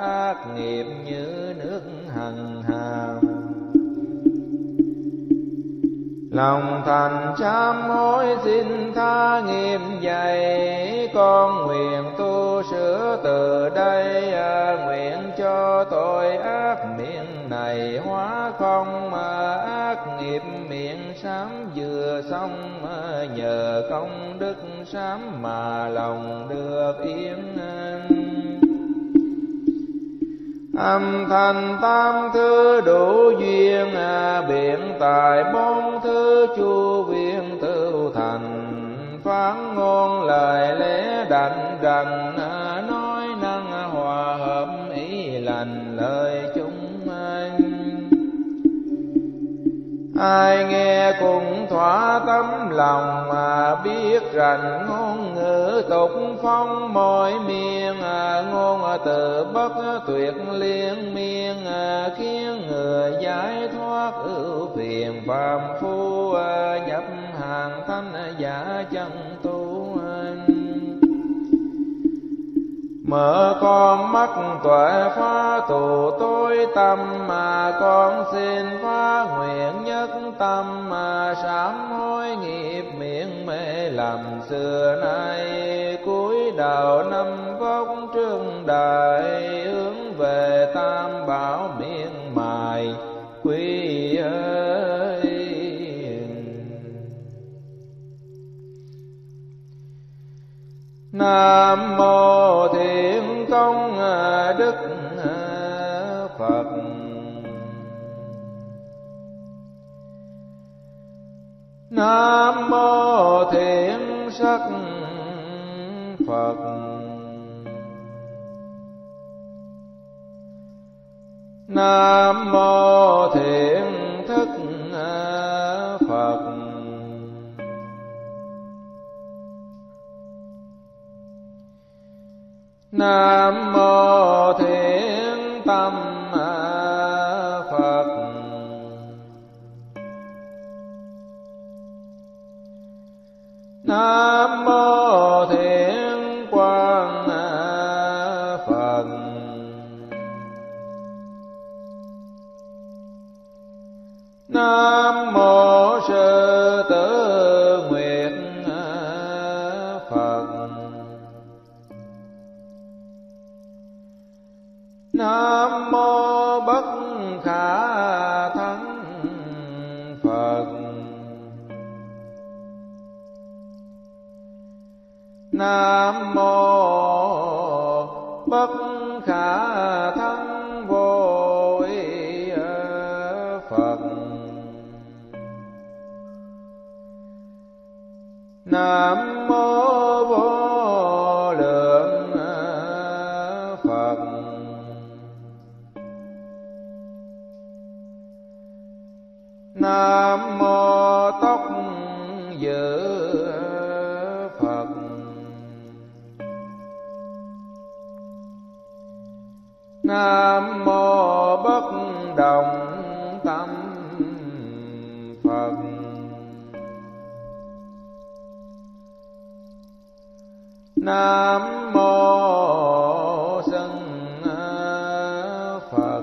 ác nghiệp như nước hằng hà. Lòng thành sám hối xin tha nghiệp dày, con nguyện tu sửa từ đây à, nguyện cho tội ác miệng này hóa không mà ác nghiệp miệng sám vừa xong, nhờ công đức sám mà lòng được yên. Âm thanh tam thứ đủ duyên, biện tài bốn thứ chu viên tựu thành. Phán ngôn lời lẽ đặng rằng, nói năng hòa hợp ý lành lời chúng anh. Ai nghe cũng thỏa tấm lòng mà biết rằng, ngôn ngữ tục phong mỗi miên, ngôn từ bất tuyệt liên miên, khiến người giải thoát ưu phiền phàm phu, nhập hàng thanh giả chân tu. Mở con mắt tuệ phá tù tối tâm, mà con xin phá nguyện nhất tâm, mà sám hối nghiệp miệng mê lầm xưa nay. Cúi đầu năm vong trương đời, hướng về tam bảo miệng mài quý ơi. Nam mô Thiện Công Đức Phật. Nam mô Thiện Sắc Phật. Nam mô Thiện Thức Phật. Nam mô Thiện Tâm Phật. Nam mô Thiện Quang Phật. Nam mô Sư Tử Nguyệt Phật. Nam mô Bất Khả Thắng Phật. Nam mô Bất Khả Thắng Vô Phật. Nam mô Vô Lượng Phật. Nam mô Tóc Giữ Phật. Nam mô Bất Động Tâm Phật. Nam mô Xưng Phật.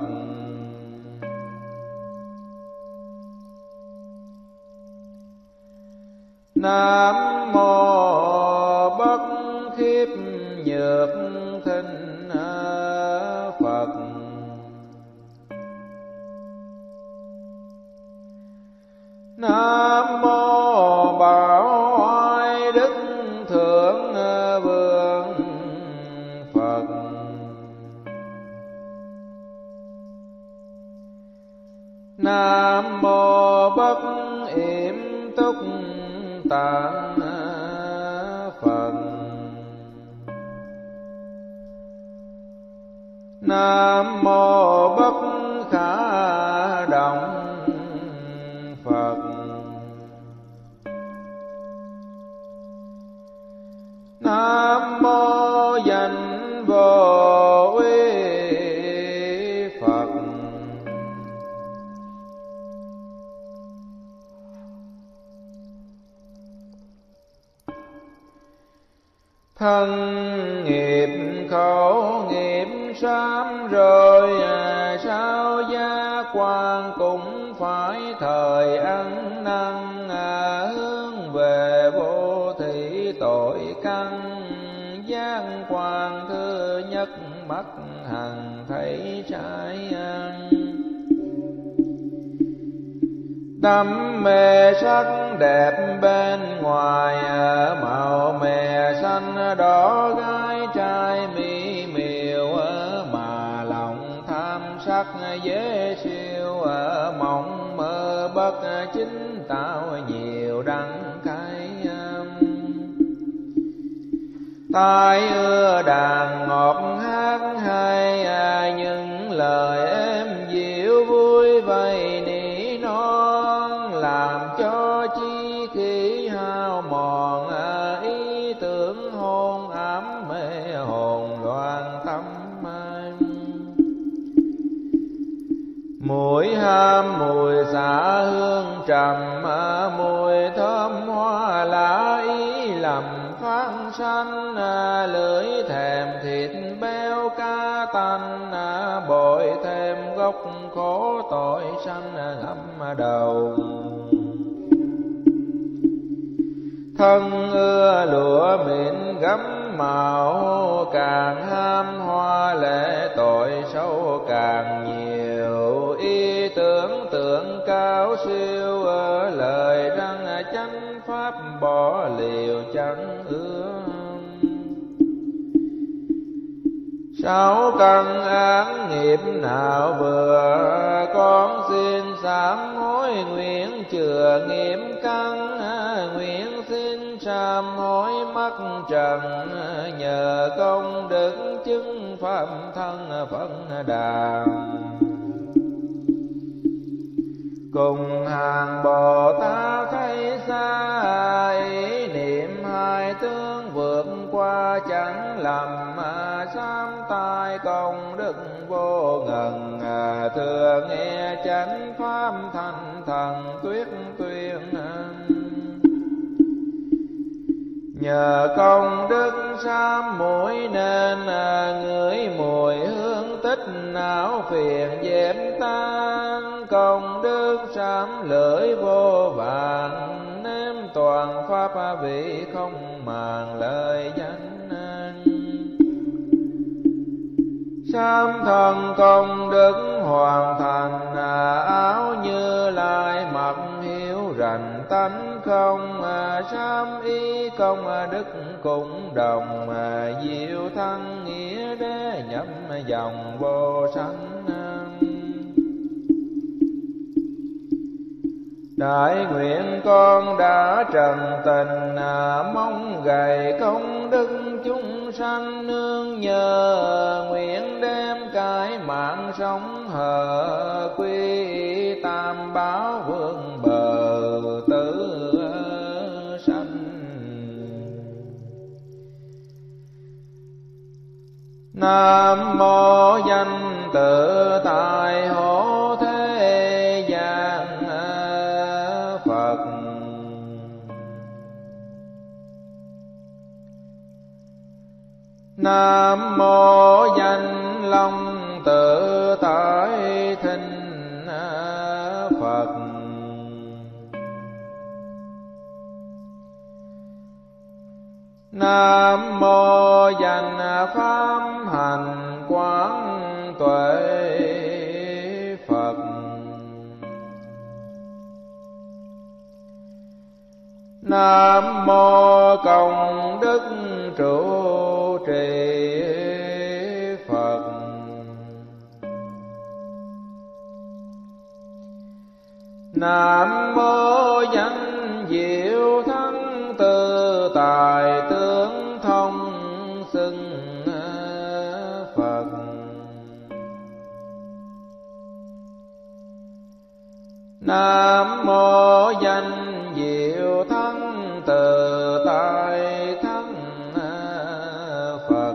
Nam mô Bất Khiếp Nhược Thinh Phật. Nam mô Bảo Oai Đức Thượng Vương Phật. Nam mô Bất Yểm Túc Tạng Phật. Nam mô Bất Khả Động Phật. Nam mô Danh Vô Uy Phật. Thân nghiệp khẩu nghiệp sám rồi, à, sao gia quan cũng phải thời ăn năn, à, hướng về vô thị tội căn. Giang quan thứ nhất mắt hằng thấy trái ăn, Đắm mê sắc đẹp bên ngoài, màu mè xanh đỏ gái trai mỹ miều, mà lòng tham sắc dễ siêu, mộng mơ bất chính tạo nhiều đắng cay. Tai ưa đàn ngọt hát hay, những lời em dịu vui vầy nỉ non, làm cho chi khí hao mòn, ý tưởng hôn ám mê hồn loạn tâm. Mũi ham mùi xả hương trầm, mùi thơm hoa lá ý lầm phán sanh, lưỡi thèm thịt béo cá tanh, bội thêm gốc khổ tội sanh ngậm đầu. Thân ưa lụa mịn gấm màu, càng ham hoa lệ tội sâu càng nhiều, ý tưởng tưởng cao siêu, ở lời răng chánh pháp bỏ liều chẳng ưa. Sáu căn án nghiệp nào vừa, con xin sám hối nguyện chừa nghiệp căn, nguyện xin sám hối mắc trần, nhờ công đức chứng pháp thân Phật Đà. Cùng hàng Bồ Tát thấy xa, ý niệm hai tướng vượt qua chẳng lầm, mà sám tai công đức vô ngần, thừa nghe chánh pháp thành thần tuyết tuyên. Nhờ công đức sám mũi nên ngửi mùi hương tích não phiền dẹp tan, công đức sám lưỡi vô vàng nếm toàn pháp vị không màng lời danh. Sám thân công đức hoàn thành áo Như Lai mặc hiếu rành tánh không, sám y công đức cũng đồng, diệu thân nghĩa đế nhâm dòng vô sanh. Đại nguyện con đã trần tình, mong gầy công đức chúng sanh nương nhờ, nguyện đem cái mạng sống hờ, quy Tam Bảo vương bờ tử sanh. Nam mô danh tự tại hộ thế gian Phật. Nam mô danh Long tự tại thinh Phật. Nam mô danh pháp hành quán tuệ Phật. Nam mô công đức trụ trì Phật. Nam mô danh diệu thắng tự tại tướng thông xưng Phật. Nam mô danh diệu thắng tự tại thắng Phật.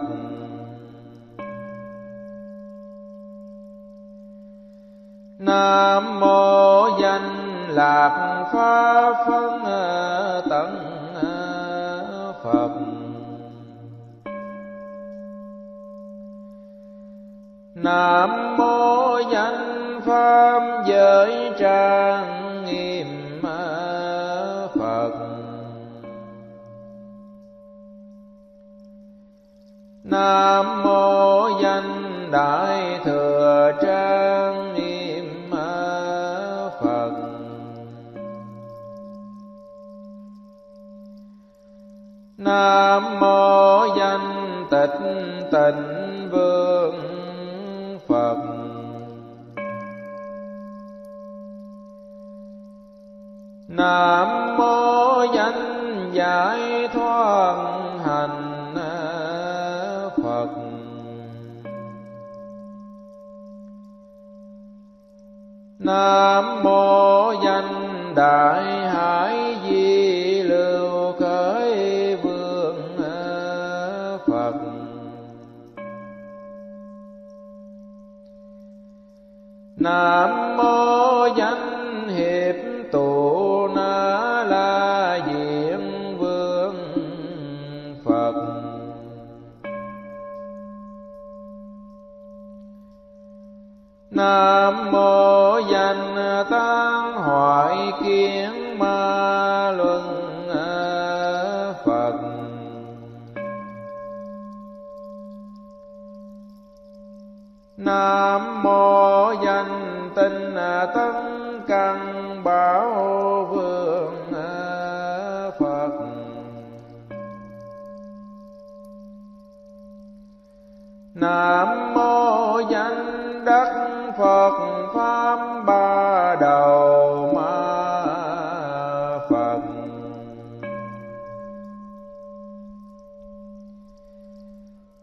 Nam mô danh lạc pháp phân tận Phật. Nam mô danh pháp giới trang nghiêm Phật. Nam mô danh đại thừa trang nghiêm Phật. Nam mô danh tịch tịnh vương Phật. Nam mô danh giải thoát hành Phật. Nam mô danh đại hải di lưu cõi vương Phật. Nam mô danh hiệp tụ na la diệm vương Phật. Nam mô danh tán hoại kiến ma luân Phật. Nam mô danh tinh tấn căn bảo vương Phật. Nam mô danh đắc Phật pháp ba đầu ma Phật.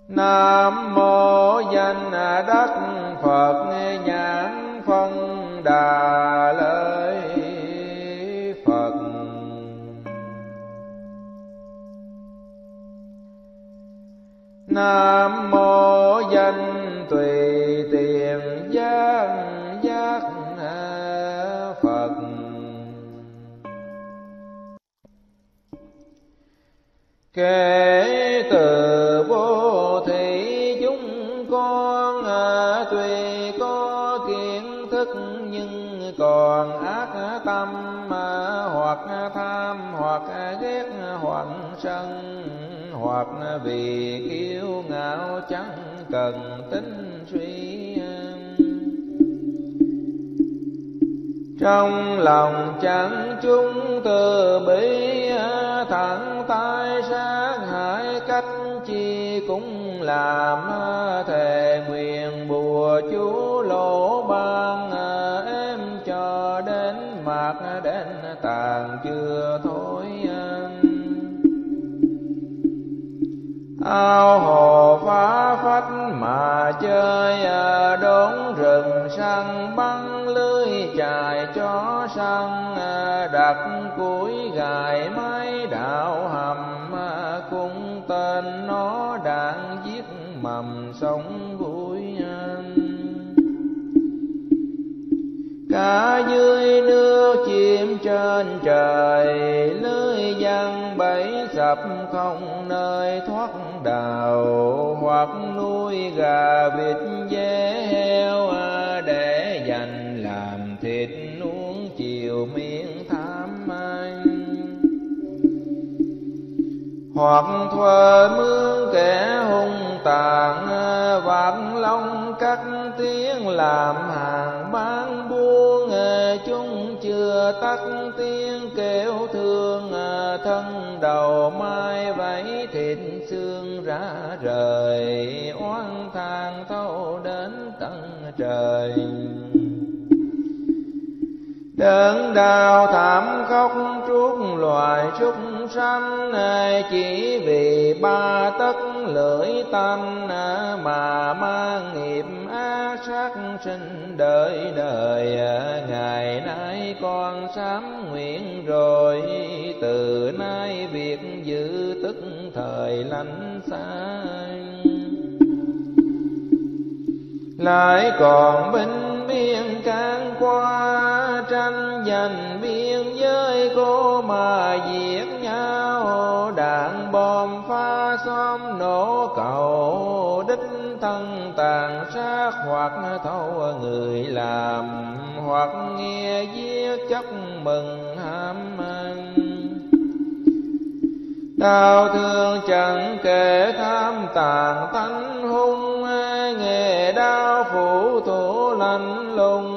Nam mô danh đắc Phật nhãn phong đà lợi Phật. Nam mô danh tùy tiện giác giác Phật. Kể từ vô thị chúng con tuy có kiến thức nhưng còn ác tâm hoặc tham hoặc ghét hoặc sân hoặc vì kiêu ngạo chẳng cần tính suy. Trong lòng chẳng chúng từ bi thẳng tay sát hại cách chi cũng làm thề nguyện bùa chú lỗ ban em cho đến mạt đến tàn chưa thôi. Ao hồ phá phách mà chơi đốn rừng săn băng lưới chài chó săn đặt cuối gài mái đạo hầm cung tên nó đạn giết mầm sống vui. Cả dưới nước chim trên trời lưới giăng bẫy sập không nơi thoát đào hoặc nuôi gà vịt dê heo để dành làm thịt nuông chiều miệng tham ăn. Hoặc thuê mướn kẻ hung tàn vạn long cắt tiếng làm hàng bán buôn chúng chưa tắt tiếng kêu thương thân đầu mai vẫy thịt xương ra rời oan than thâu đến tận trời. Đớn đau thảm khóc trút loài súc sanh chỉ vì ba tấc lưỡi tanh mà mang nghiệp ác sát sinh đời đời. Ngày nay con sám nguyện rồi từ nay việc giữ tức thời lánh xa. Lại còn binh biên can qua tranh giành biên giới cô mà giết nhau đạn bom phá xóm nổ cầu đích thân tàn sát hoặc thâu người làm hoặc nghe giết chúc mừng ham ăn. Đau thương chẳng kể tham tàn tánh hung nghề đau phủ thủ lạnh lùng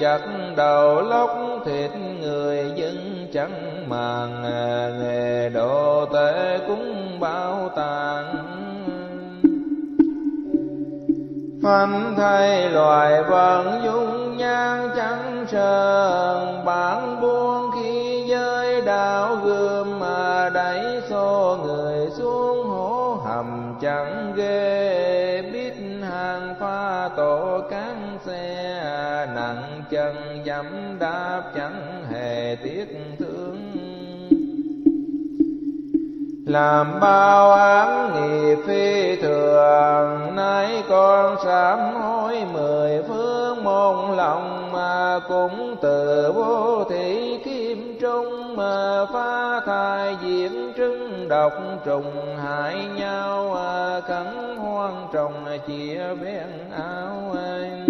chặt đầu lóc thịt người dân chẳng màng, nghề độ tế cúng bảo tàng. Phanh thay loài vần dung nhan trắng sờn, bản buông khi giới đạo gươm mà đẩy xô người xuống hố hầm chẳng ghê. Biết hàng pha tổ cán xe, nặng chân dẫm đạp chẳng hề tiếc thương. Làm bao ám nghiệp phi thường, nay con sám hối mười phương môn lòng. Mà cũng từ vô thị kim trung, mà phá thai diễn trứng độc trùng hại nhau. Cắn hoang trồng chia bên áo anh,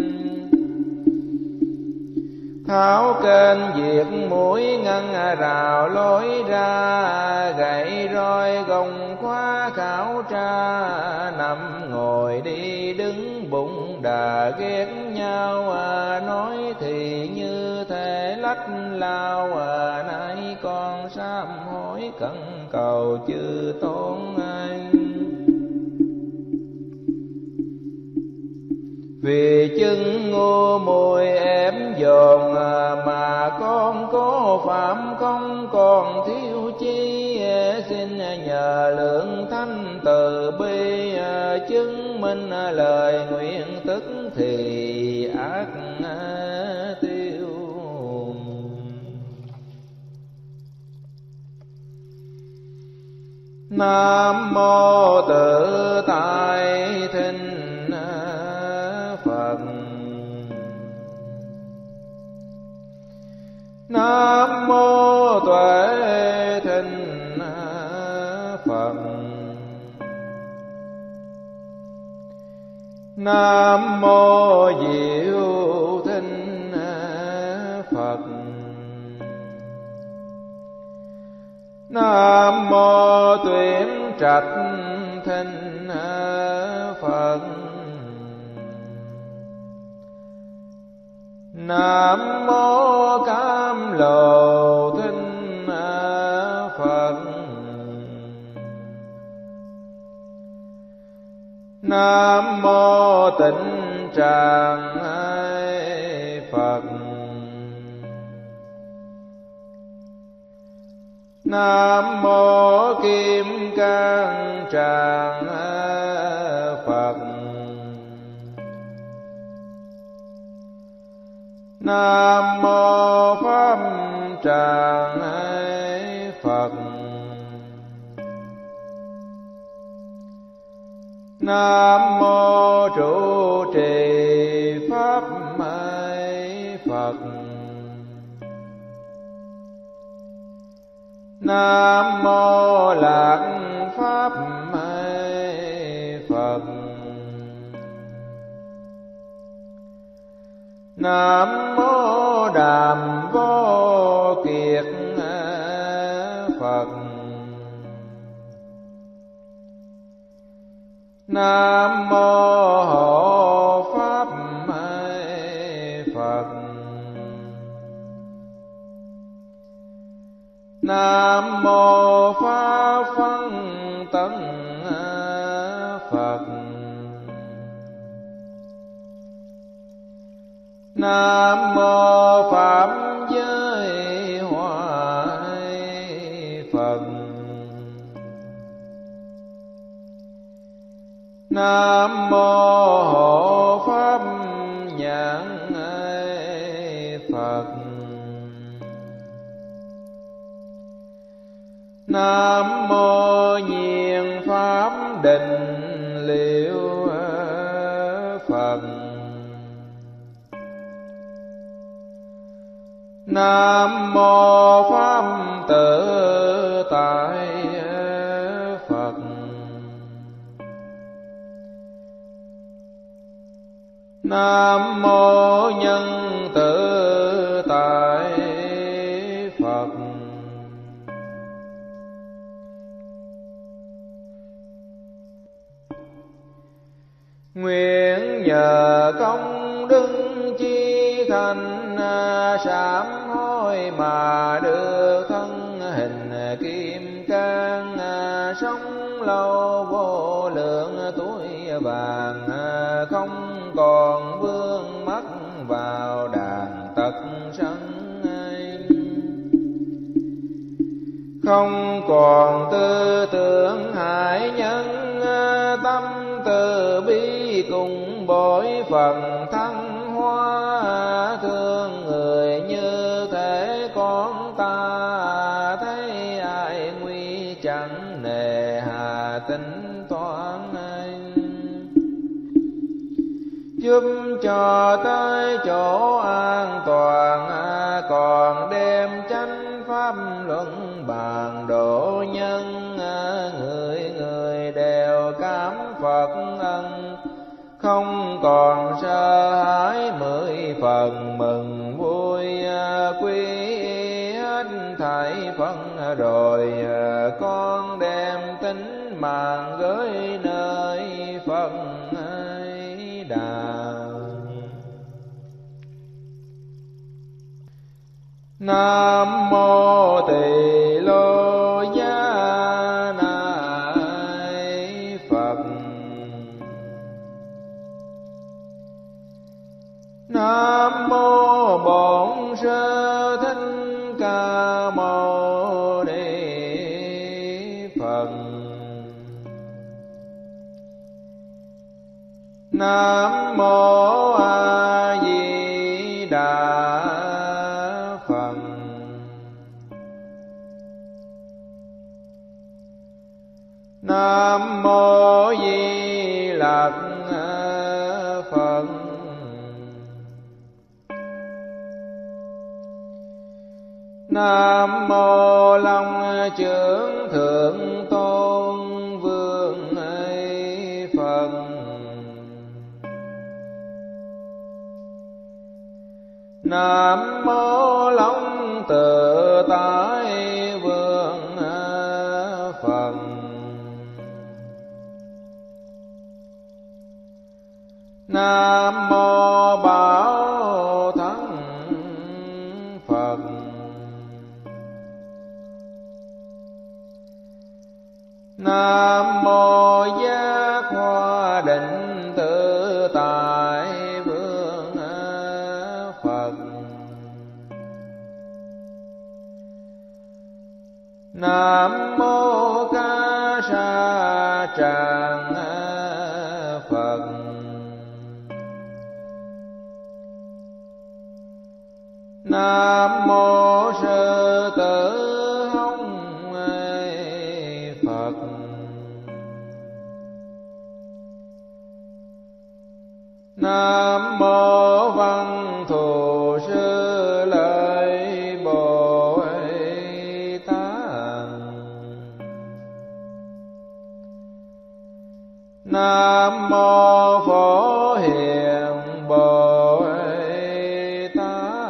tháo kênh diệt mũi ngăn rào lối ra. Gậy roi gồng khóa khảo tra, nằm ngồi đi đứng bụng đà ghét nhau. Nói thì như thể lách lao, nay con sám hối cẩn cầu chư tôn anh. Vì chân ngô môi em dồn, mà con có phạm không còn thiếu chi. Xin nhờ lượng thánh từ bi, chứng minh lời nguyện tức thì ác tiêu. Nam mô Tự Tại Thinh Nam mô Tuệ Thinh Phật. Nam mô Diệu Thinh Phật. Nam mô Tuyển Trạch Thinh Phật. Nam mô Cam Lồ Thinh Phật. Nam mô Tịnh Tràng Phật. Nam mô Kim Cang Tràng Phật. Nam mô Pháp Tràng Phật. Nam mô Trụ Trì Pháp Phật. Nam mô Lạc Pháp Phật. Nam mô Đàm Vô Kiệt Phật. Nam mô Hộ Pháp Phật. Nam mô Pháp Phân Tấn Phật. Nam mô Phạm Giới Hòa Phật. Nam mô Hộ Pháp Nhãn Phật. Nam mô Nhiền Pháp Định Liễu Phật. Nam mô Pháp Tự Tại Phật. Nam mô Nhân Tự Tại Phật. Nguyện nhờ công đức chi thành sám hối mà được thân tật sanh ấy, không còn tư tưởng hại nhân, tâm từ bi cùng bội phần thăng hoa, thương người như thể con ta, thấy ai nguy chẳng nề hà tính toán anh, giúp cho tới chỗ an toàn, còn đem chánh pháp luận bàn độ nhân, người người đều cảm Phật ân, không còn sợ hãi mười phần mừng vui, quý hết thảy phân rồi con đem tính mạng gửi nơi Phật ấy Đà. Nam mô Tỳ Lô Giá Na Phật. Nam mô Bổn Sư Thích Ca Mâu Ni Phật. Nam mô A Di Đà Phật. Nam mô Di Lặc Phật. Nam mô Long Trưởng Thượng Tôn Vương ấy Phật. Nam mô Long Tự Tại Vương Phật. Nam mô Bảo Thắng Phật. Nam mô Giác Hoa Định Tự Tại Vương Phật. Nam mô Ca Sa Tràng Phật. Nam mô Sư Tử Hống Phật. Nam mô Văn Thù Sư Lợi Bồ Tát. Nam mô Phổ Hiền Bồ Tát.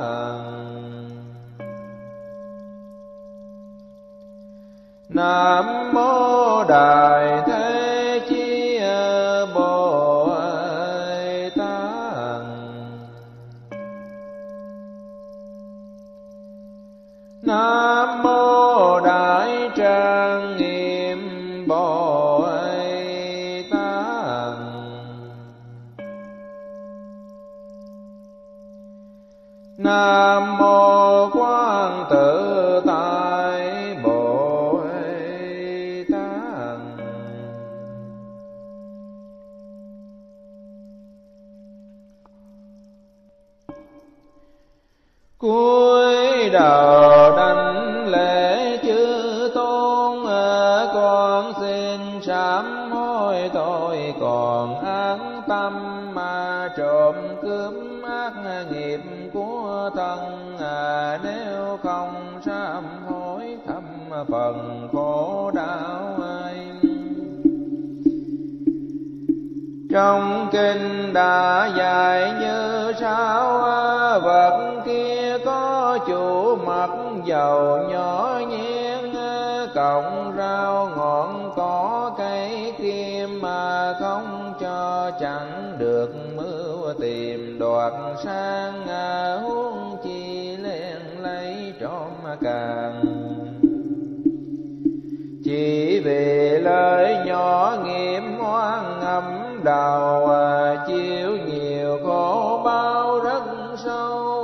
Nam mô Đại Thế Chí Bồ Tát. Nam mô Đại Trang Nghiêm Bồ Tát. Nam mô Quán Tự Tại Bồ Tát. Cúi đầu đảnh lễ chư tôn, con xin sám hối tôi còn ác tâm mà trộm cướp ác nghiệp của thân, nếu không sám hối thâm phần khổ đau ai. Trong kinh đã dạy như sao, vật kia có chủ mặt dầu nhỏ nhen, cộng rau ngọn cỏ cây kim mà không cho chẳng được mưa tìm đoạt sang, huống chi liền lấy trộm càng. Chỉ vì lời nhỏ nghiệm hoang ngầm đào, chiếu nhiều khổ bao rất sâu,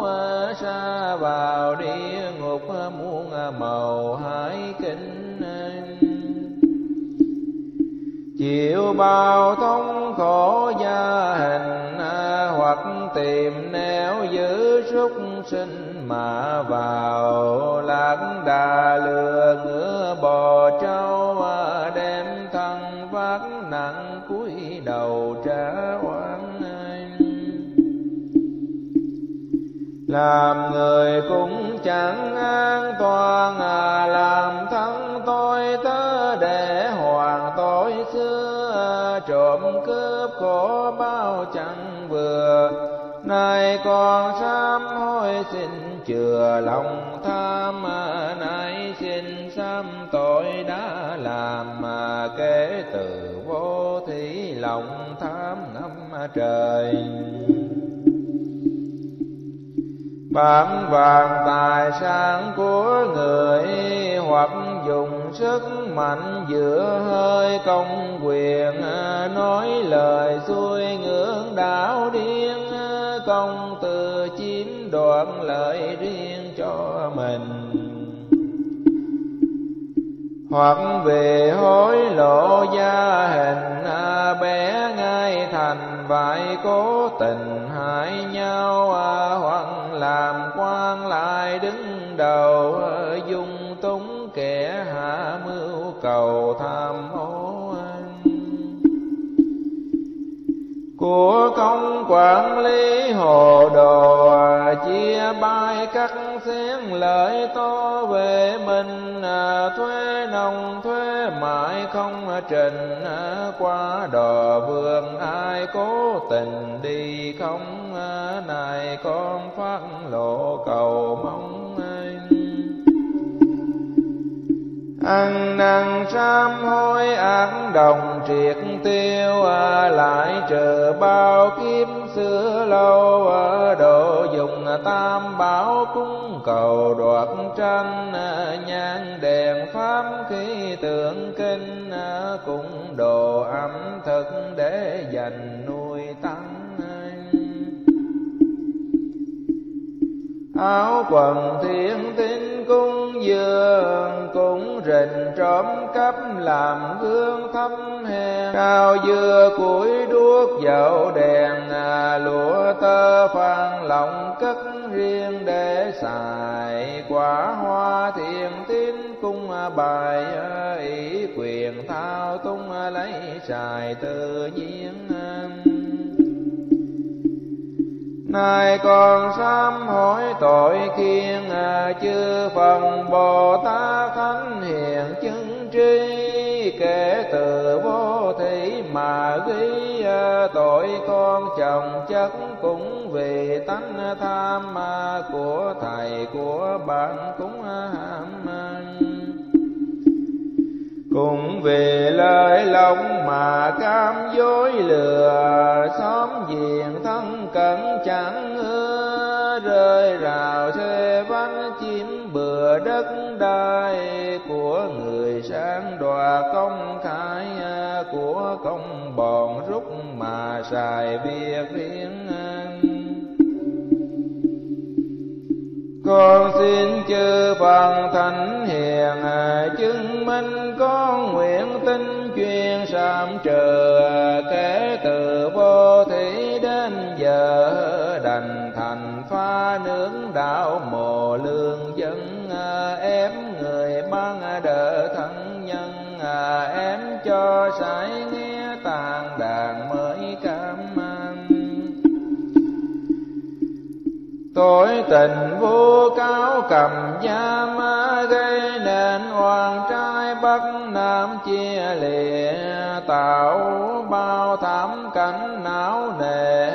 xa vào địa ngục muôn màu hải kính. Chịu bao thống khổ gia hình, hoặc tìm nẻo giữ súc sinh mà vào lạc đà lừa ngựa bò trâu, đem thân vác nặng cúi đầu trả oán. Làm người cũng chẳng an toàn, làm thân tôi tớ để hoàn tội xưa, trộm cướp khổ bao chẳng vừa, nay còn sám hối xin chừa lòng tham, nay xin sám tội đã làm mà kể từ vô thủy lòng tham ngâm trời. Bản vàng tài sản của người, hoặc dùng sức mạnh giữa hơi công quyền, nói lời xuôi ngưỡng đảo điên, công từ chiếm đoạt lợi riêng cho mình. Hoặc về hối lộ gia hình, bé ngay thành vại cố tình hại nhau, hoặc làm quan lại đứng đầu, dung túng kẻ hạ mưu cầu tham ô. Của không quản lý hồ đồ, chia bai cắt xén lợi to về mình, thuế nông thuế mãi không trình, qua đò vườn ai cố tình đi không, này con phát lộ cầu mong. Ăn năn sám hối án đồng triệt tiêu, lại trừ bao kiếp xưa lâu, độ dùng tam bảo cúng cầu đoạt tranh, nhang đèn pháp khí tượng kinh, cũng đồ ẩm thực để dành nuôi tăng. Áo quần thiên tín cung dường, cũng rình trộm cắp làm gương thấp hèn, cao dưa củi đuốc dầu đèn, à, lụa tơ phan lọng cất riêng để xài. Quả hoa thiên tín cung bài, ý quyền thao túng lấy xài tự nhiên. Nay còn sám hối tội kiên, chư phần Bồ Tát thánh hiền chứng tri, kể từ vô thủy mà ghi, tội con chồng chất cũng vì tánh tham, của thầy của bạn cũng ham. Cũng về lời lòng mà cam dối lừa, xóm diện thân cận chẳng ưa, rơi rào xe vánh chiếm bừa đất đai, của người sáng đoạt công khai, của công bòn rút mà xài việc riêng. Con xin chư Phật thánh hiền, chứng minh con nguyện tinh chuyên sám trừ, kể từ vô thủy đến giờ đành thành pha nướng đạo mồ lương dân, ém người mang đỡ thân nhân, ém cho sải nghe tàn đàn mới cảm. Tội tình vô cáo cầm giam, gây nên oan trai Bắc Nam chia lìa, tạo bao thảm cảnh não nề,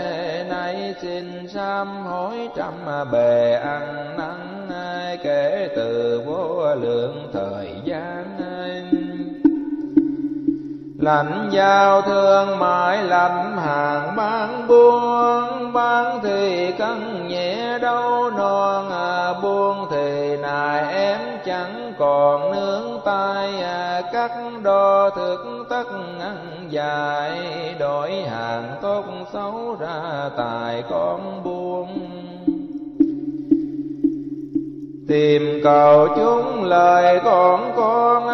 nay xin sám hối trăm bề ăn năn, kể từ vô lượng thời gian. Lạnh giao thương mãi làm hàng bán buôn, bán thì cân nhẹ đâu non, à, buôn thì nài em chẳng còn nướng tay, à, cắt đo thực tất ăn dài, đổi hàng tốt xấu ra tài con buôn. Tìm cầu chúng lời còn con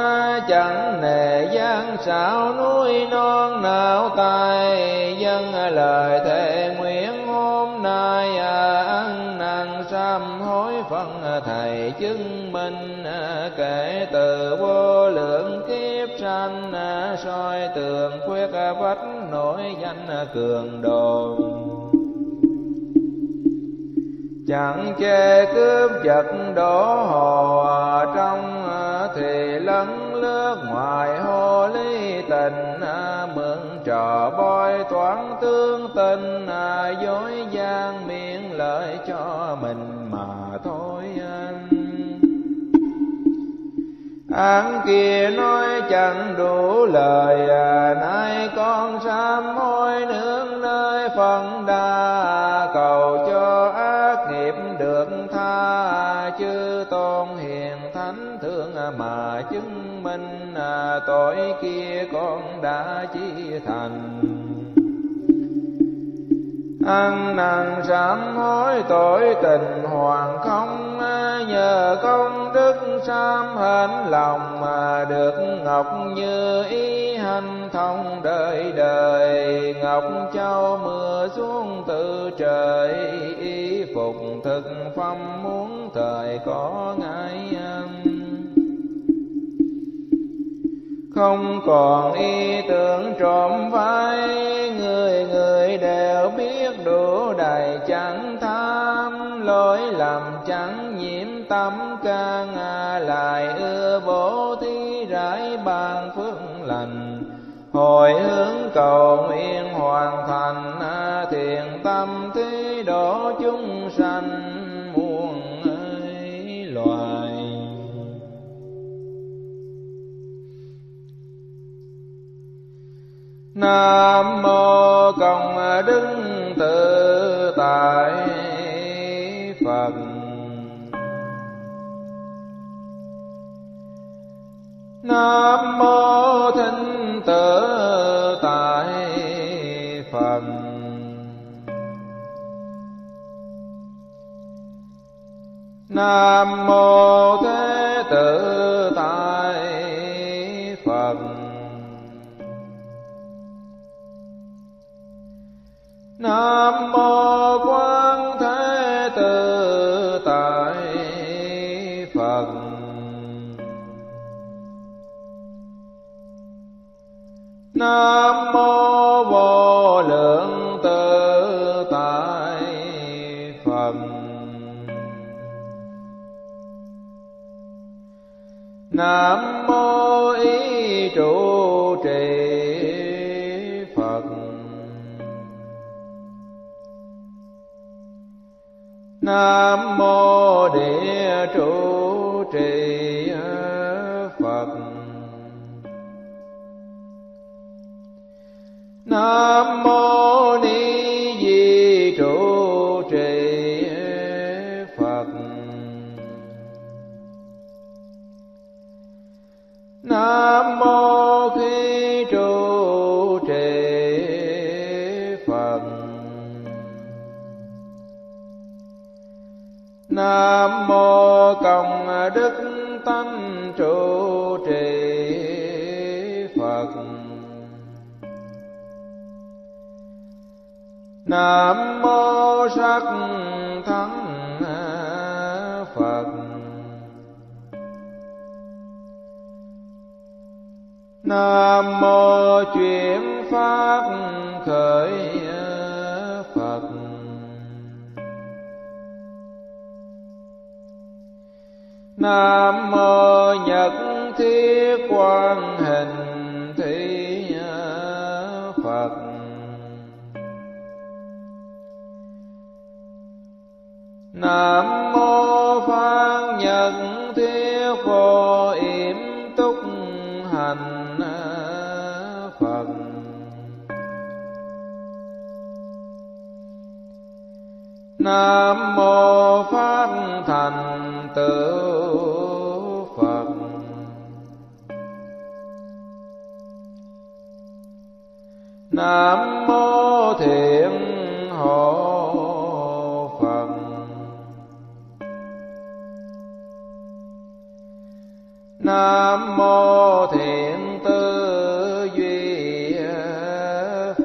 chẳng nề gian xảo núi non não tài dân lời thề nguyện hôm nay ăn năn sám hối phân thầy chứng minh kể từ vô lượng kiếp sanh soi tường quyết vách nổi danh cường đồ chẳng che cướp giật đổ hồ trong thì lấn lướt ngoài hồ ly tình mượn trò bói toán tương tình dối gian miệng lợi cho mình mà thôi anh. Án kia nói chẳng đủ lời à, nay con sám hối nương nơi Phật đà cầu cho ác nghiệp được tha chư tôn hiền thánh thương mà chứng minh à, tội kia con đã chi thành. Ăn năn sám hối tội tình hoàn không nhờ công đức sám hạnh lòng mà được ngọc như ý hành thông đời đời ngọc châu mưa xuống từ trời y phục thực phong muốn thời có ngài không còn ý tưởng trộm vai người người đều biết đủ đầy chẳng tham lỗi lầm chẳng nhiễm tâm ca ngà lại ưa bố thí rải ban phước lành hồi hướng cầu nguyện hoàn thành thiện tâm thí độ chúng sanh muôn ấy loài. Nam mô Công Đức Tự Tại Phật. Nam mô Thinh Tự Tại Phật. Nam mô Thế Tự Tại Phật. Nam mô Quán Thế Tự Tại Phật. Nam mô Vô Lượng Tự Tại Phật. Nam mô Ý Trụ Trì Phật. Nam mô Địa Trụ Trì Phật. Nam mô Ni Di Trụ Trì Phật. Nam mô Khi Trụ Trì Phật. Nam mô Công Đức Tánh Trụ Trì Phật. Nam mô Sắc Thắng Phật. Nam mô Chuyển Pháp Khởi Phật. Nam mô Nhật Thiết Quang Hình Thí Phật. Nam mô Phan Nhật Thiết Vô Yểm Túc Hành Phật. Nam mô Pháp Thành Tựu Phật. Nam mô Thiện Hộ Phật. Nam mô Thiện Tư Duy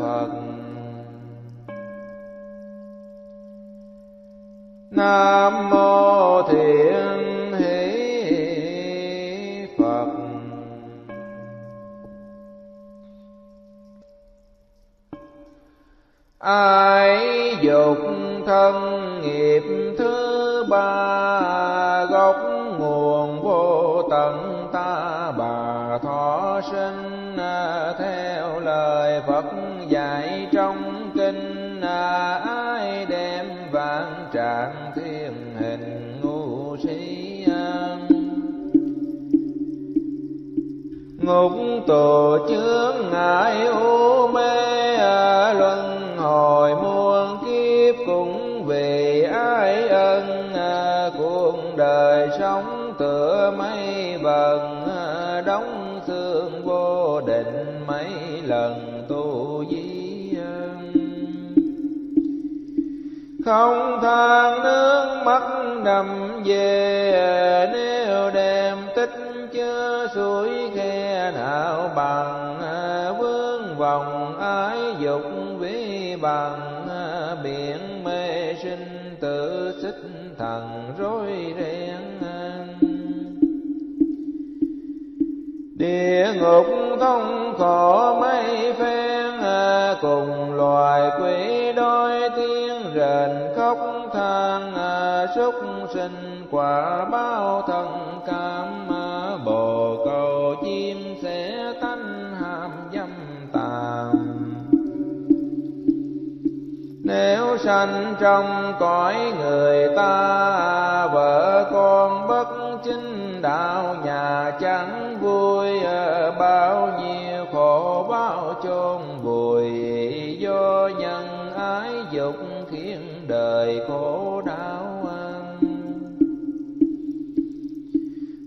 Phật. Nam mô Thiện Hỷ Phật. Ái dục thân nghiệp thứ ba, gốc nguồn vô tận ta bà thọ sinh. Theo lời Phật dạy trong kinh, ai đem vạn trạng thiên hình ngu si an. Ngục tù chướng ngại u mê, luân hồi muôn kiếp cũng vì ái ân. Cuộc đời sống tựa mây vần, đóng xương vô định mấy lần tu di. Không than nước mắt đầm về, nếu đem tích chứa suối khe nào bằng. Vướng vòng ái dục vĩ bằng, biển mê sinh tử xích thần rối ren. Địa ngục thông khổ mấy phen, cùng loài quỷ đôi tiếng rền khóc than. Súc sinh quả báo thân cam, bồ câu chim sẽ tanh hàm dâm tà. Nếu sanh trong cõi người ta, vợ con bất chính đạo nhà chẳng vui. Bao nhiêu khổ bao chôn vùi, do nhân ái dục khiến đời khổ đau.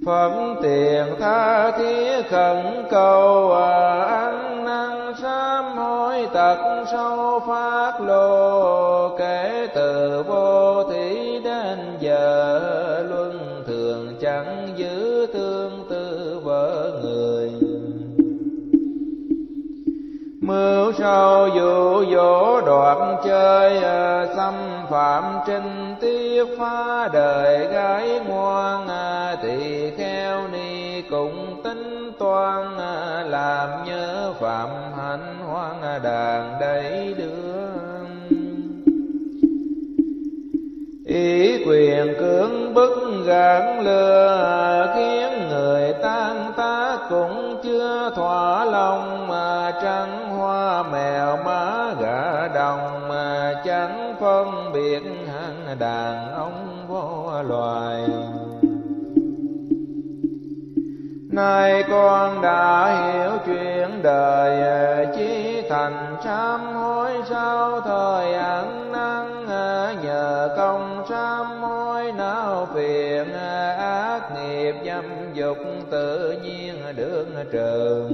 Phẩm tiền tha thiết khẩn cầu, ăn năn sám hối tật sâu phát lô. Kể từ vô thủy đến giờ, luân thường chẳng giữ tương tư vợ người. Mưu sâu dụ dỗ đoạn chơi, xâm phạm trinh tiết phá đời gái ngoan. Thì kheo ni cũng tính toan, làm nhớ phạm hạnh hoang đàn đầy đường. Ý quyền cưỡng bức gạn lừa, khiến người tan tác cũng chưa thỏa lòng. Mà trắng hoa mèo má gà đồng, mà chẳng phân biệt hạng đàn ông vô loài. Nay con đã hiểu chuyện đời, chí thành sám hối sau thời ăn năn. Nhờ công sám hối não phiền, ác nghiệp dâm dục tự nhiên được trừ.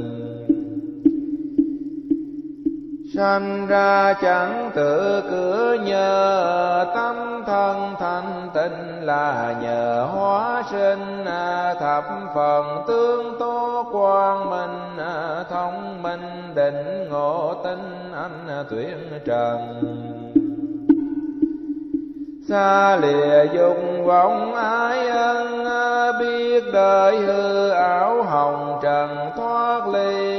Sanh ra chẳng tự cửa nhờ, tâm thân thanh tịnh là nhờ hóa sinh. Thập phần tương tố quang minh, thông minh định ngộ tinh anh tuyển trần. Xa lìa dùng vọng ái ân, biết đời hư ảo hồng trần thoát ly.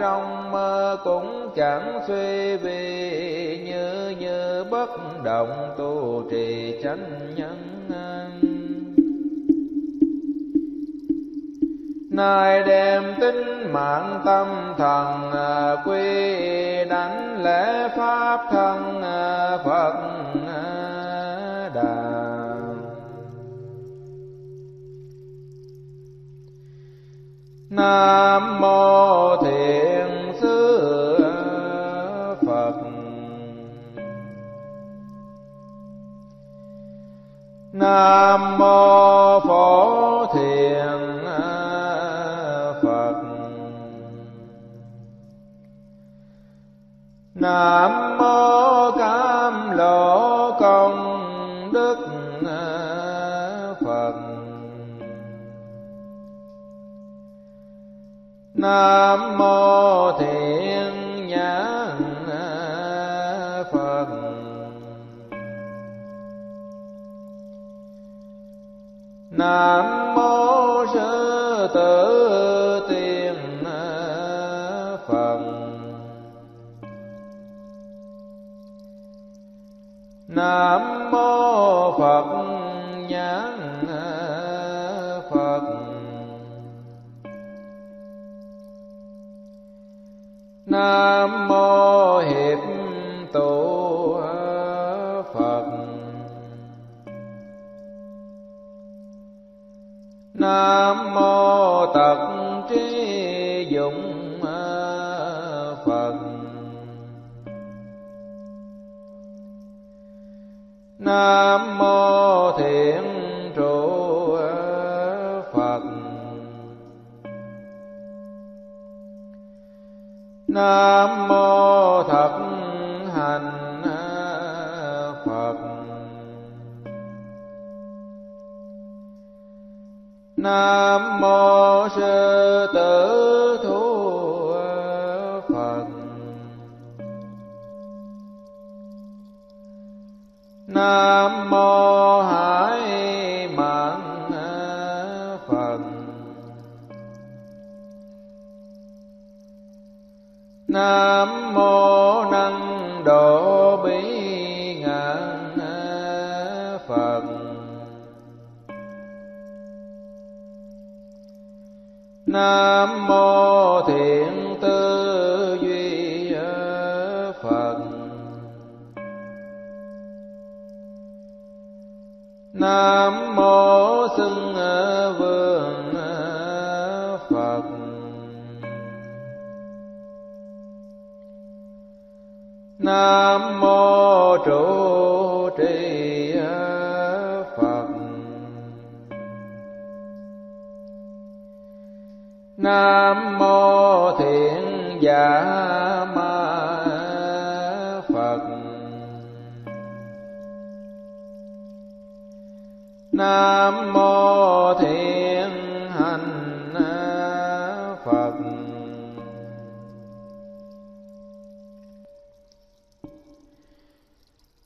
Trong mơ cũng chẳng suy vi, như như bất động tu trì chánh nhân. Nay đem tính mạng tâm thần, quy đánh lễ pháp thân Phật Đà. Nam mô Thiện Sư Phật. Nam mô Phổ Thiện Phật. Nam mô Cam Lộ Công Đức Phật. Nam mô Thiện Nhãn Phật. Nam mô Sư Tử Tiên Phật. Nam mô Phật Nhãn Phật. Nam mô Hiệp Tụ Phật. Nam mô Tật Trí Dũng Phật. Nam mô Thiện Trụ Phật. Nam mô Thật Hành Phật. Nam mô Sư Tử Thú Phật. Nam mô Hải Mạng Phật. Nam mô Năng Độ Bỉ Ngạn Phật. Nam mô Thiện Tư Duy Phật. Nam mô Xưng Vương Phật. Nam mô Trụ Trì Phật. Nam mô Thiện Giả Ma Phật. Nam mô Thiện Hành Phật.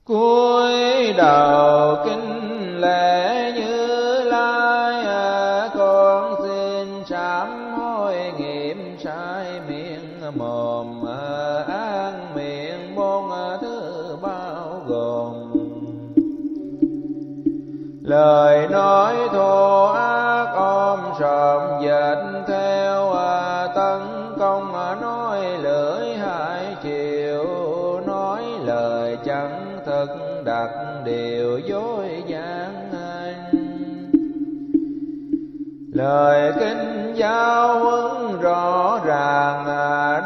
Cuối đầu kính lễ Như Lai, con xin sám hối nghiệm sai miệng mồm, ăn miệng môn thứ bao gồm lời nói thô ác, ôm sòm dệt theo tấn công, nói lưỡi hai chiều, nói lời chẳng thật, đặt điều dối gian anh. Lời kinh giáo huấn rõ ràng,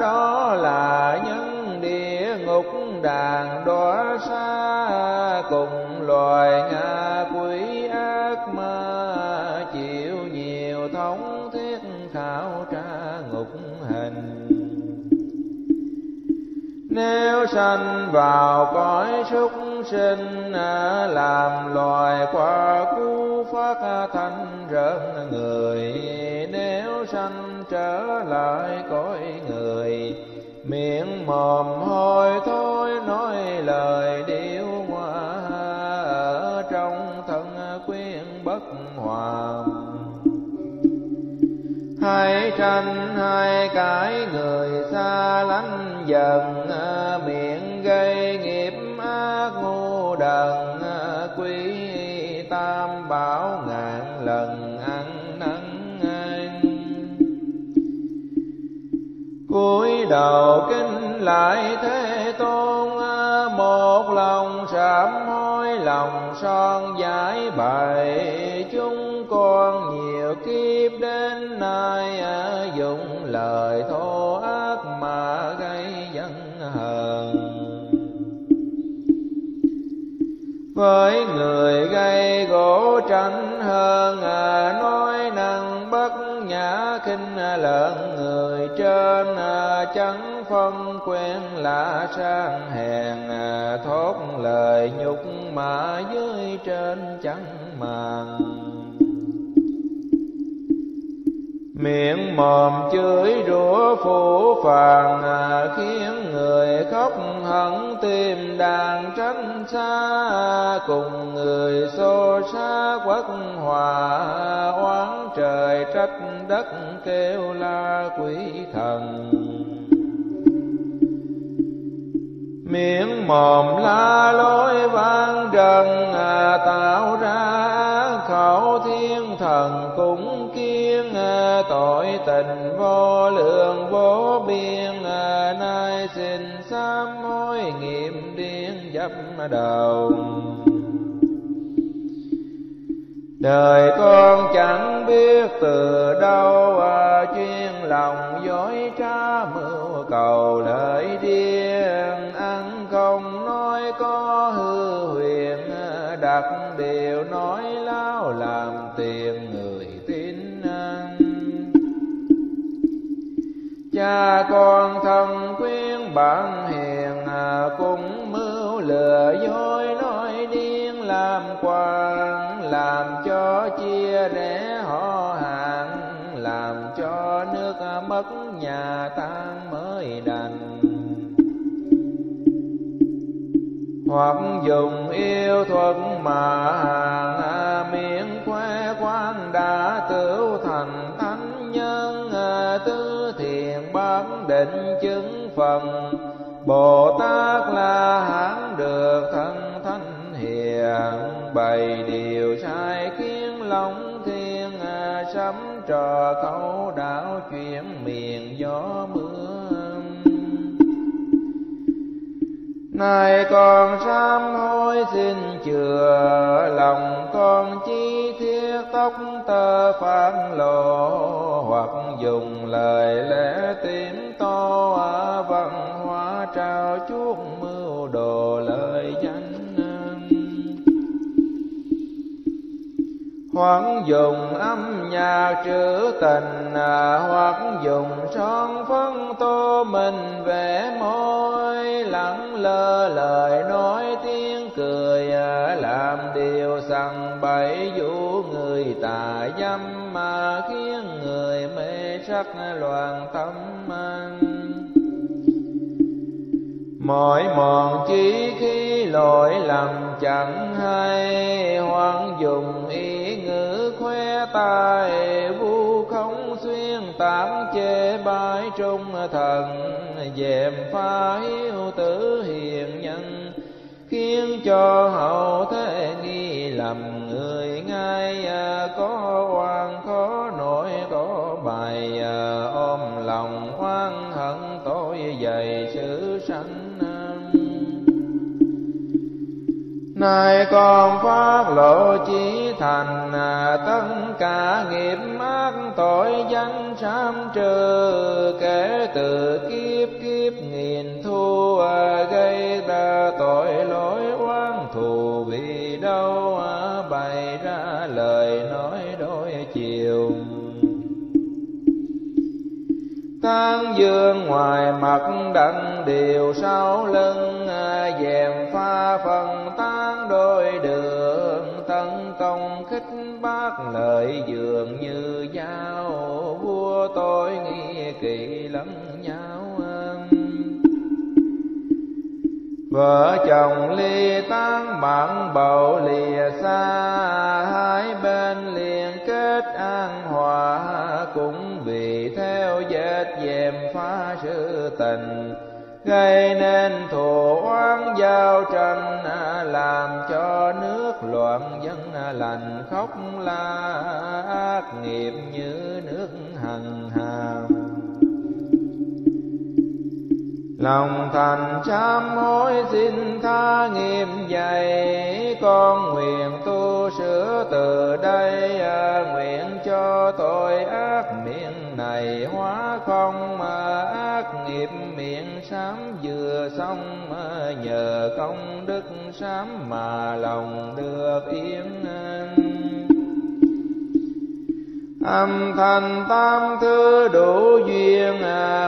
đó là những địa ngục đàn đọa xa, cùng loài ngạ quỷ ác ma, chịu nhiều thống thiết khảo tra ngục hình. Nếu sanh vào cõi súc sinh, làm loài qua cú phát thanh rợn người. Nếu sanh trở lại cõi người, miệng mồm hôi thôi, nói lời điêu ngoa, ở trong thân quyến bất hòa. Hãy tranh hai cái người xa lánh dần, miệng gây nghiệp ác ngu đần, quý Tam Bảo ngàn lần ăn năn anh. Cúi đầu kính lại Thế Tôn, một lòng sám hối lòng son giải bày, chúng con nhiều kiếp đến nay, dùng lời thô ác mà gây giận hờn. Với người gây gỗ tranh hơn, nói năng bất nhã khinh lợn người trên, chẳng phân quen lạ sang hèn, thốt lời nhục mà dưới trên chẳng màng. miệng mồm chửi rủa phủ phàng, khiến người khóc hẳn tim đàn tránh xa, cùng người xô xá quất hòa, oán trời trách đất kêu la quỷ thần. Miệng mồm la lối vang trần, tạo ra khẩu thiên thần cũng kiêng, tội tình vô lượng vô biên, nay xin sám hối nghiệm điên dập đầu. Đời con chẳng biết từ đâu, chuyên lòng dối trá mưu cầu lợi điên, ăn không nói có hư huyền, đặt điều nói láo làm tiền người tin. Cha con thân quyến bạn hiền, cũng mưu lừa dối nói điên làm quan, làm cho chia rẽ họ hàng, làm cho nước mất nhà tan mới đành. Hoặc dùng yêu thuật mà hàng, miệng khoe khoang đã tựu thành thánh nhân, tứ thiền bát định chứng phần, Bồ Tát La Hán được thân thánh hiền. Bày điều sai khiến lòng thiên, sấm trò câu đảo chuyển miền gió mưa. Nay con sám hối xin chừa, lòng con chi thiết tóc tơ phản lộ, hoặc dùng lời lẽ tím to, văn hóa trao chuốc mưu đồ lời danh. Hoặc dùng âm nhạc trữ tình, hoặc dùng son phấn tô mình vẽ môi, lẳng lơ lời nói tiếng cười, làm điều sằng bậy dụ người tà dâm, mà khiến người mê sắc loạn tâm anh. Mọi mòn chỉ khi lỗi lầm chẳng hay, hoặc dùng y khoe tài vu không xuyên tán, chê bái trung thần dèm pha hiếu tử hiền nhân, khiến cho hậu thế nghi lầm người ngay, có oan có nỗi có bài, ôm lòng hoang hận tối dày sự sanh. Nay con phát lộ chí thành, tất cả nghiệp ác tội danh sám trừ, kể từ kiếp kiếp nghìn thu, gây ra tội lỗi oán thù vì đâu, bày ra lời nói đôi chiều. Tán dương ngoài mặt đặng điều sau lưng, dèm pha phần tán đôi đường, tấn công khích bác lợi dường như dao, vua tôi nghi kỵ lẫn nhau. Vợ chồng ly tán bạn bầu lìa xa, hai bên liền kết an hòa, cũng vì theo vết dèm phá sự tình, gây nên thù oán giao tranh, làm cho nước loạn dân lành khóc la, ác nghiệp như nước hằng hà. Lòng thành sám hối xin tha nghiệp dày, con nguyện tu sửa từ đây, nguyện cho tội ác miệng này hóa không, mà ác nghiệp miệng sám vừa xong, nhờ công đức sám mà lòng được yên. Âm thanh tam thứ đủ duyên,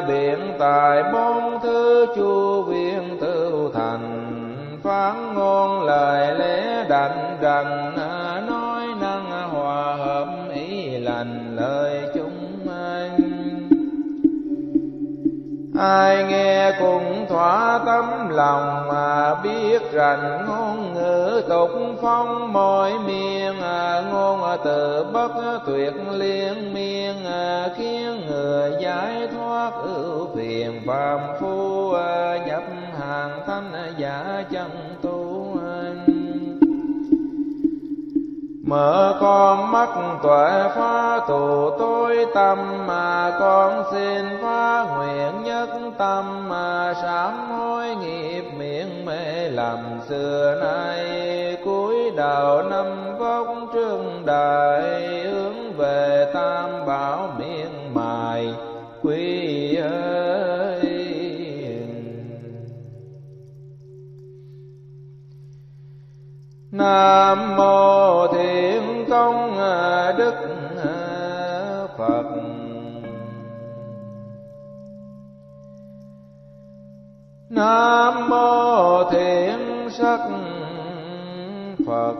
biện tài bốn thứ chu viên tự thành, phán ngôn lời lẽ đặng rằng, nói năng hòa hợp ý lành lời chúng. ai nghe cũng thỏa tấm lòng mà biết rằng ngôn ngữ tục phong mọi miền ngôn từ bất tuyệt liên miên khiến người giải thoát ưu phiền phàm phu nhập hàng thánh giả chân tu. Mở con mắt tuệ phá tù tối tâm mà con xin phá nguyện nhất tâm mà sám hối nghiệp miệng mê lầm xưa nay cúi đầu năm vóc trương đại hướng về Tam Bảo miệng mài quý ơi. Nam mô Thiện Công Đức Phật. Nam mô Thiện Sắc Phật.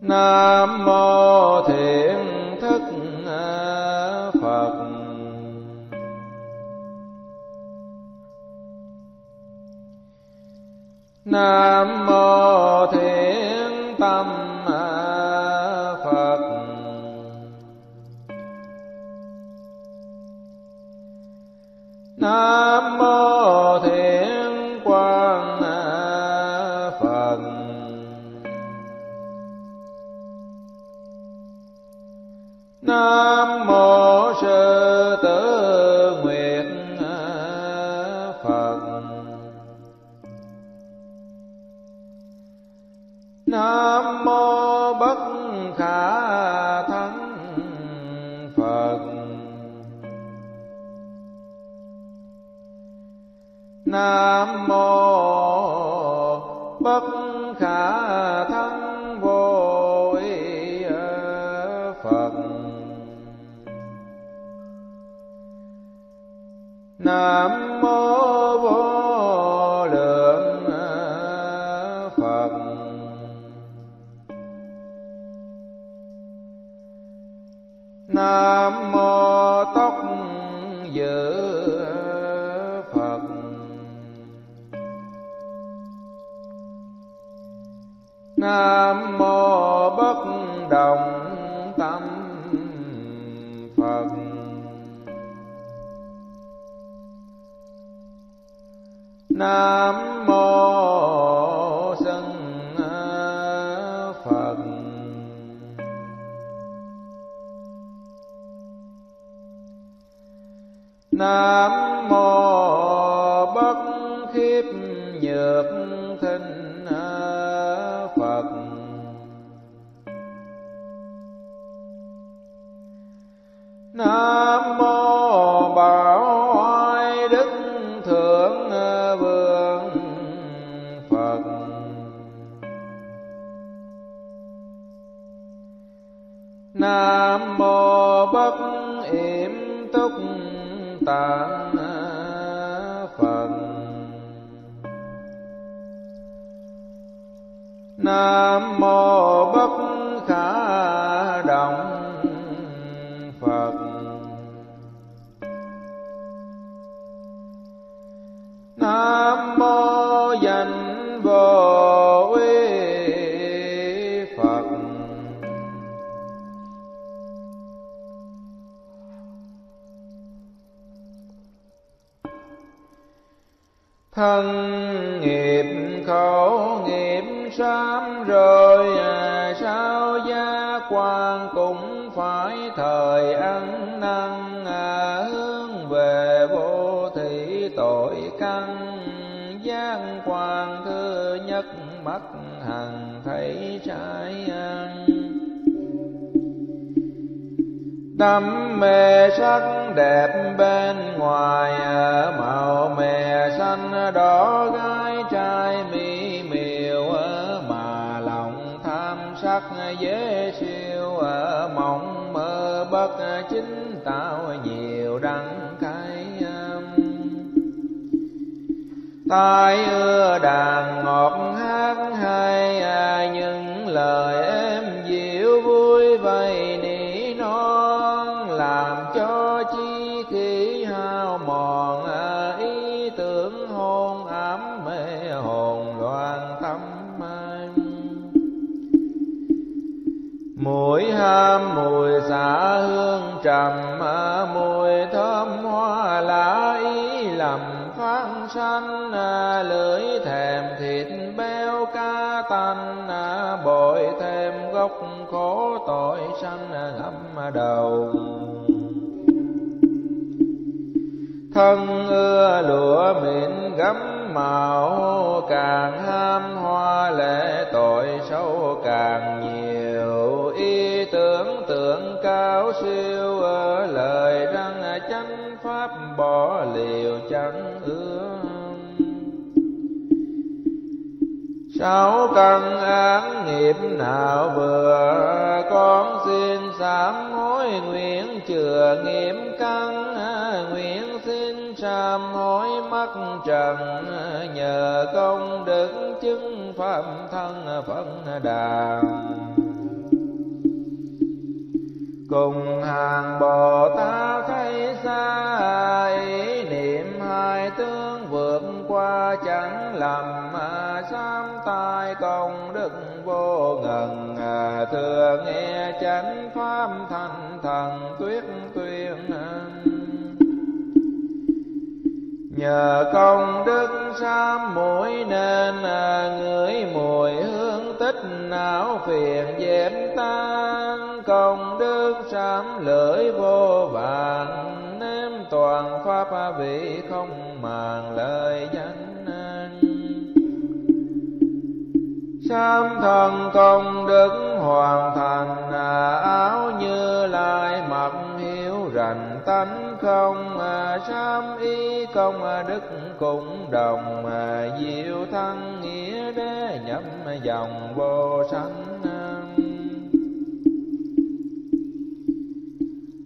Nam mô Thiện Thức Phật. Nam mô Thiện Tâm Phật. Nam mô Thiện Quang Phật. Nam mô Sư Tử Nguyệt Phật. Nam mô Bất Khả Thắng Phật. Nam mô Bất Khả Thắng Vô Phật. Nam mô Vô Lượng Phật. Nam mô Tóc Giữ Phật. Nam mô Bất Động Tâm Phật. Nam mô Xưng Phật. Nam mô Bất Khiếp Nhược Thinh Phật. Nam mô Bảo Oai Đức Thượng Vương Phật. Nam mô Bất Yểm Túc Tạng Phật. Nam mô Bất Khả Động Phật. Nam mô Danh Vô Uy Phật. Thân nghiệp khẩu nghiệp sám rồi à, sao gia quan cũng phải thời ăn năn à, hướng về vô thị tội căn gian quan thứ nhất mắt hằng thấy trái ăn đam mê sắc đẹp bên ngoài màu mè xanh đỏ gái trai mỹ miều mà lòng tham sắc dễ siêu mộng mơ bất chính tạo nhiều đắng cay. Tai ưa đàn ngọt hát hay những lời em dịu vui vầy nỉ non Mũi ham mùi xả hương trầm, mùi thơm hoa lá ý lầm phát sanh. Lưỡi thèm thịt béo cá tanh, bội thêm gốc khổ tội sanh ngậm đầu. Thân ưa lụa mịn gấm màu, càng ham hoa lệ tội sâu càng nhiều. Y tưởng tượng cao siêu, ở lời răng chánh pháp bỏ liều chẳng ưa. Sáu căn án nghiệp nào vừa, con xin sám hối nguyện chừa nghiệp căn. Nguyện xin sám hối mắc trần, nhờ công đức chứng pháp thân Phật Đà. Cùng hàng Bồ Tát thấy xa, ý niệm hai tướng vượt qua chẳng lầm. Sám tai công đức vô ngần, thường nghe chánh pháp thành thần tuyết tuyên. Nhờ công đức sám mũi nên, ngửi mùi hương tích não phiền dẹp tan. Công đức sám lưỡi vô vàng, nếm toàn pháp vị không màng lời danh. Sám thân công đức hoàn thành, áo Như Lai mặc hiếu rành tánh không. Sám y công đức cũng đồng, diệu thân nghĩa đế nhâm dòng vô sanh.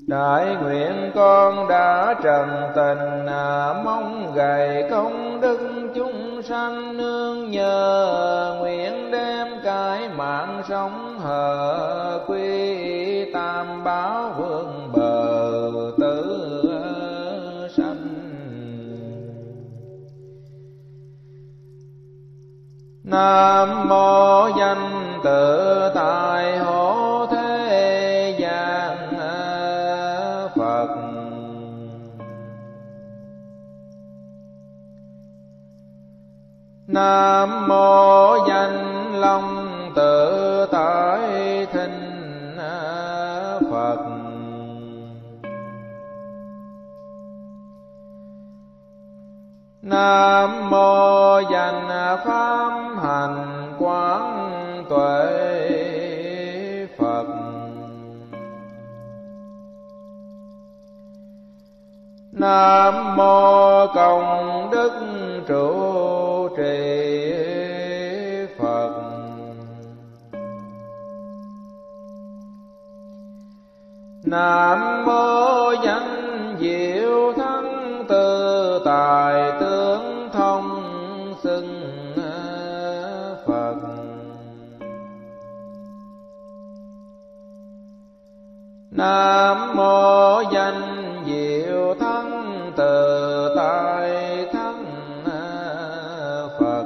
Đại nguyện con đã trần tình, mong gầy công đức chúng sanh nương nhờ. Nguyện đem cái mạng sống hờ, quy Tam Bảo vương bờ tử sanh. Nam mô danh tự tại hộ thế gian Phật. Nam mô danh long tự tại thinh Phật. Nam mô danh pháp hành quán tuệ Phật. Nam mô công đức trụ trì Phật. Nam mô danh diệu thắng tự tài tướng thông xưng Phật. Nam mô danh diệu thắng tự tài thắng Phật.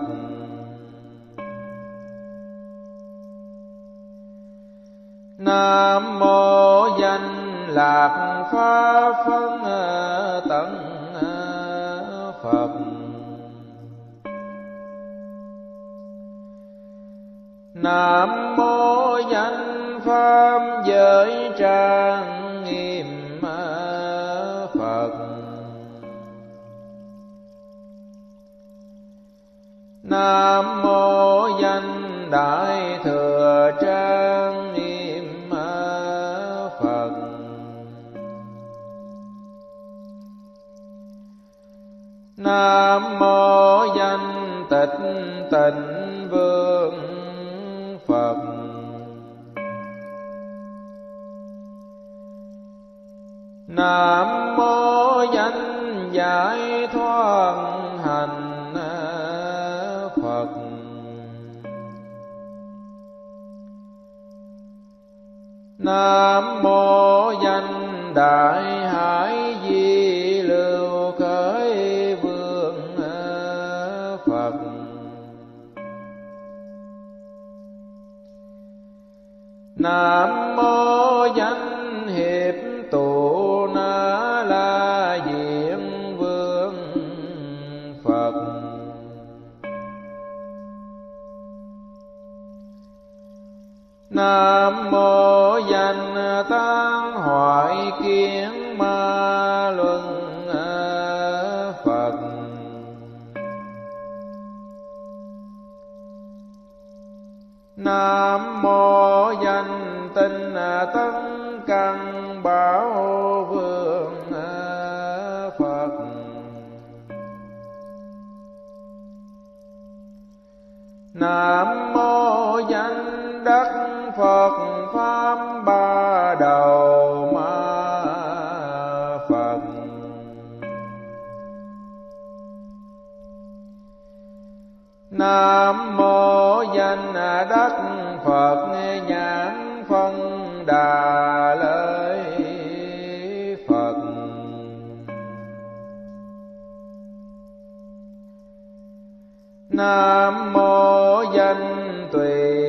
Nam mô danh lạc pháp phân tận Phật. Nam mô danh pháp giới trang nghiêm Phật. Nam mô danh đại thừa trang nghiêm Phật. Nam mô danh tịch tịnh vương Phật. Nam mô danh giải thoát hành Phật. Nam mô danh đại hải di lưu khởi vương Phật. Nam mô danh hiệp tụ na la diệm vương Phật. Nam mô danh tán hoại kiến ma luân Phật. Nam mô danh tinh tấn căn bảo vương Phật. Nam mô danh đắc Phật pháp ba đầu ma Phật. Nam mô danh đắc Phật nhãn phân đà lợi Phật. Nam mô danh tuệ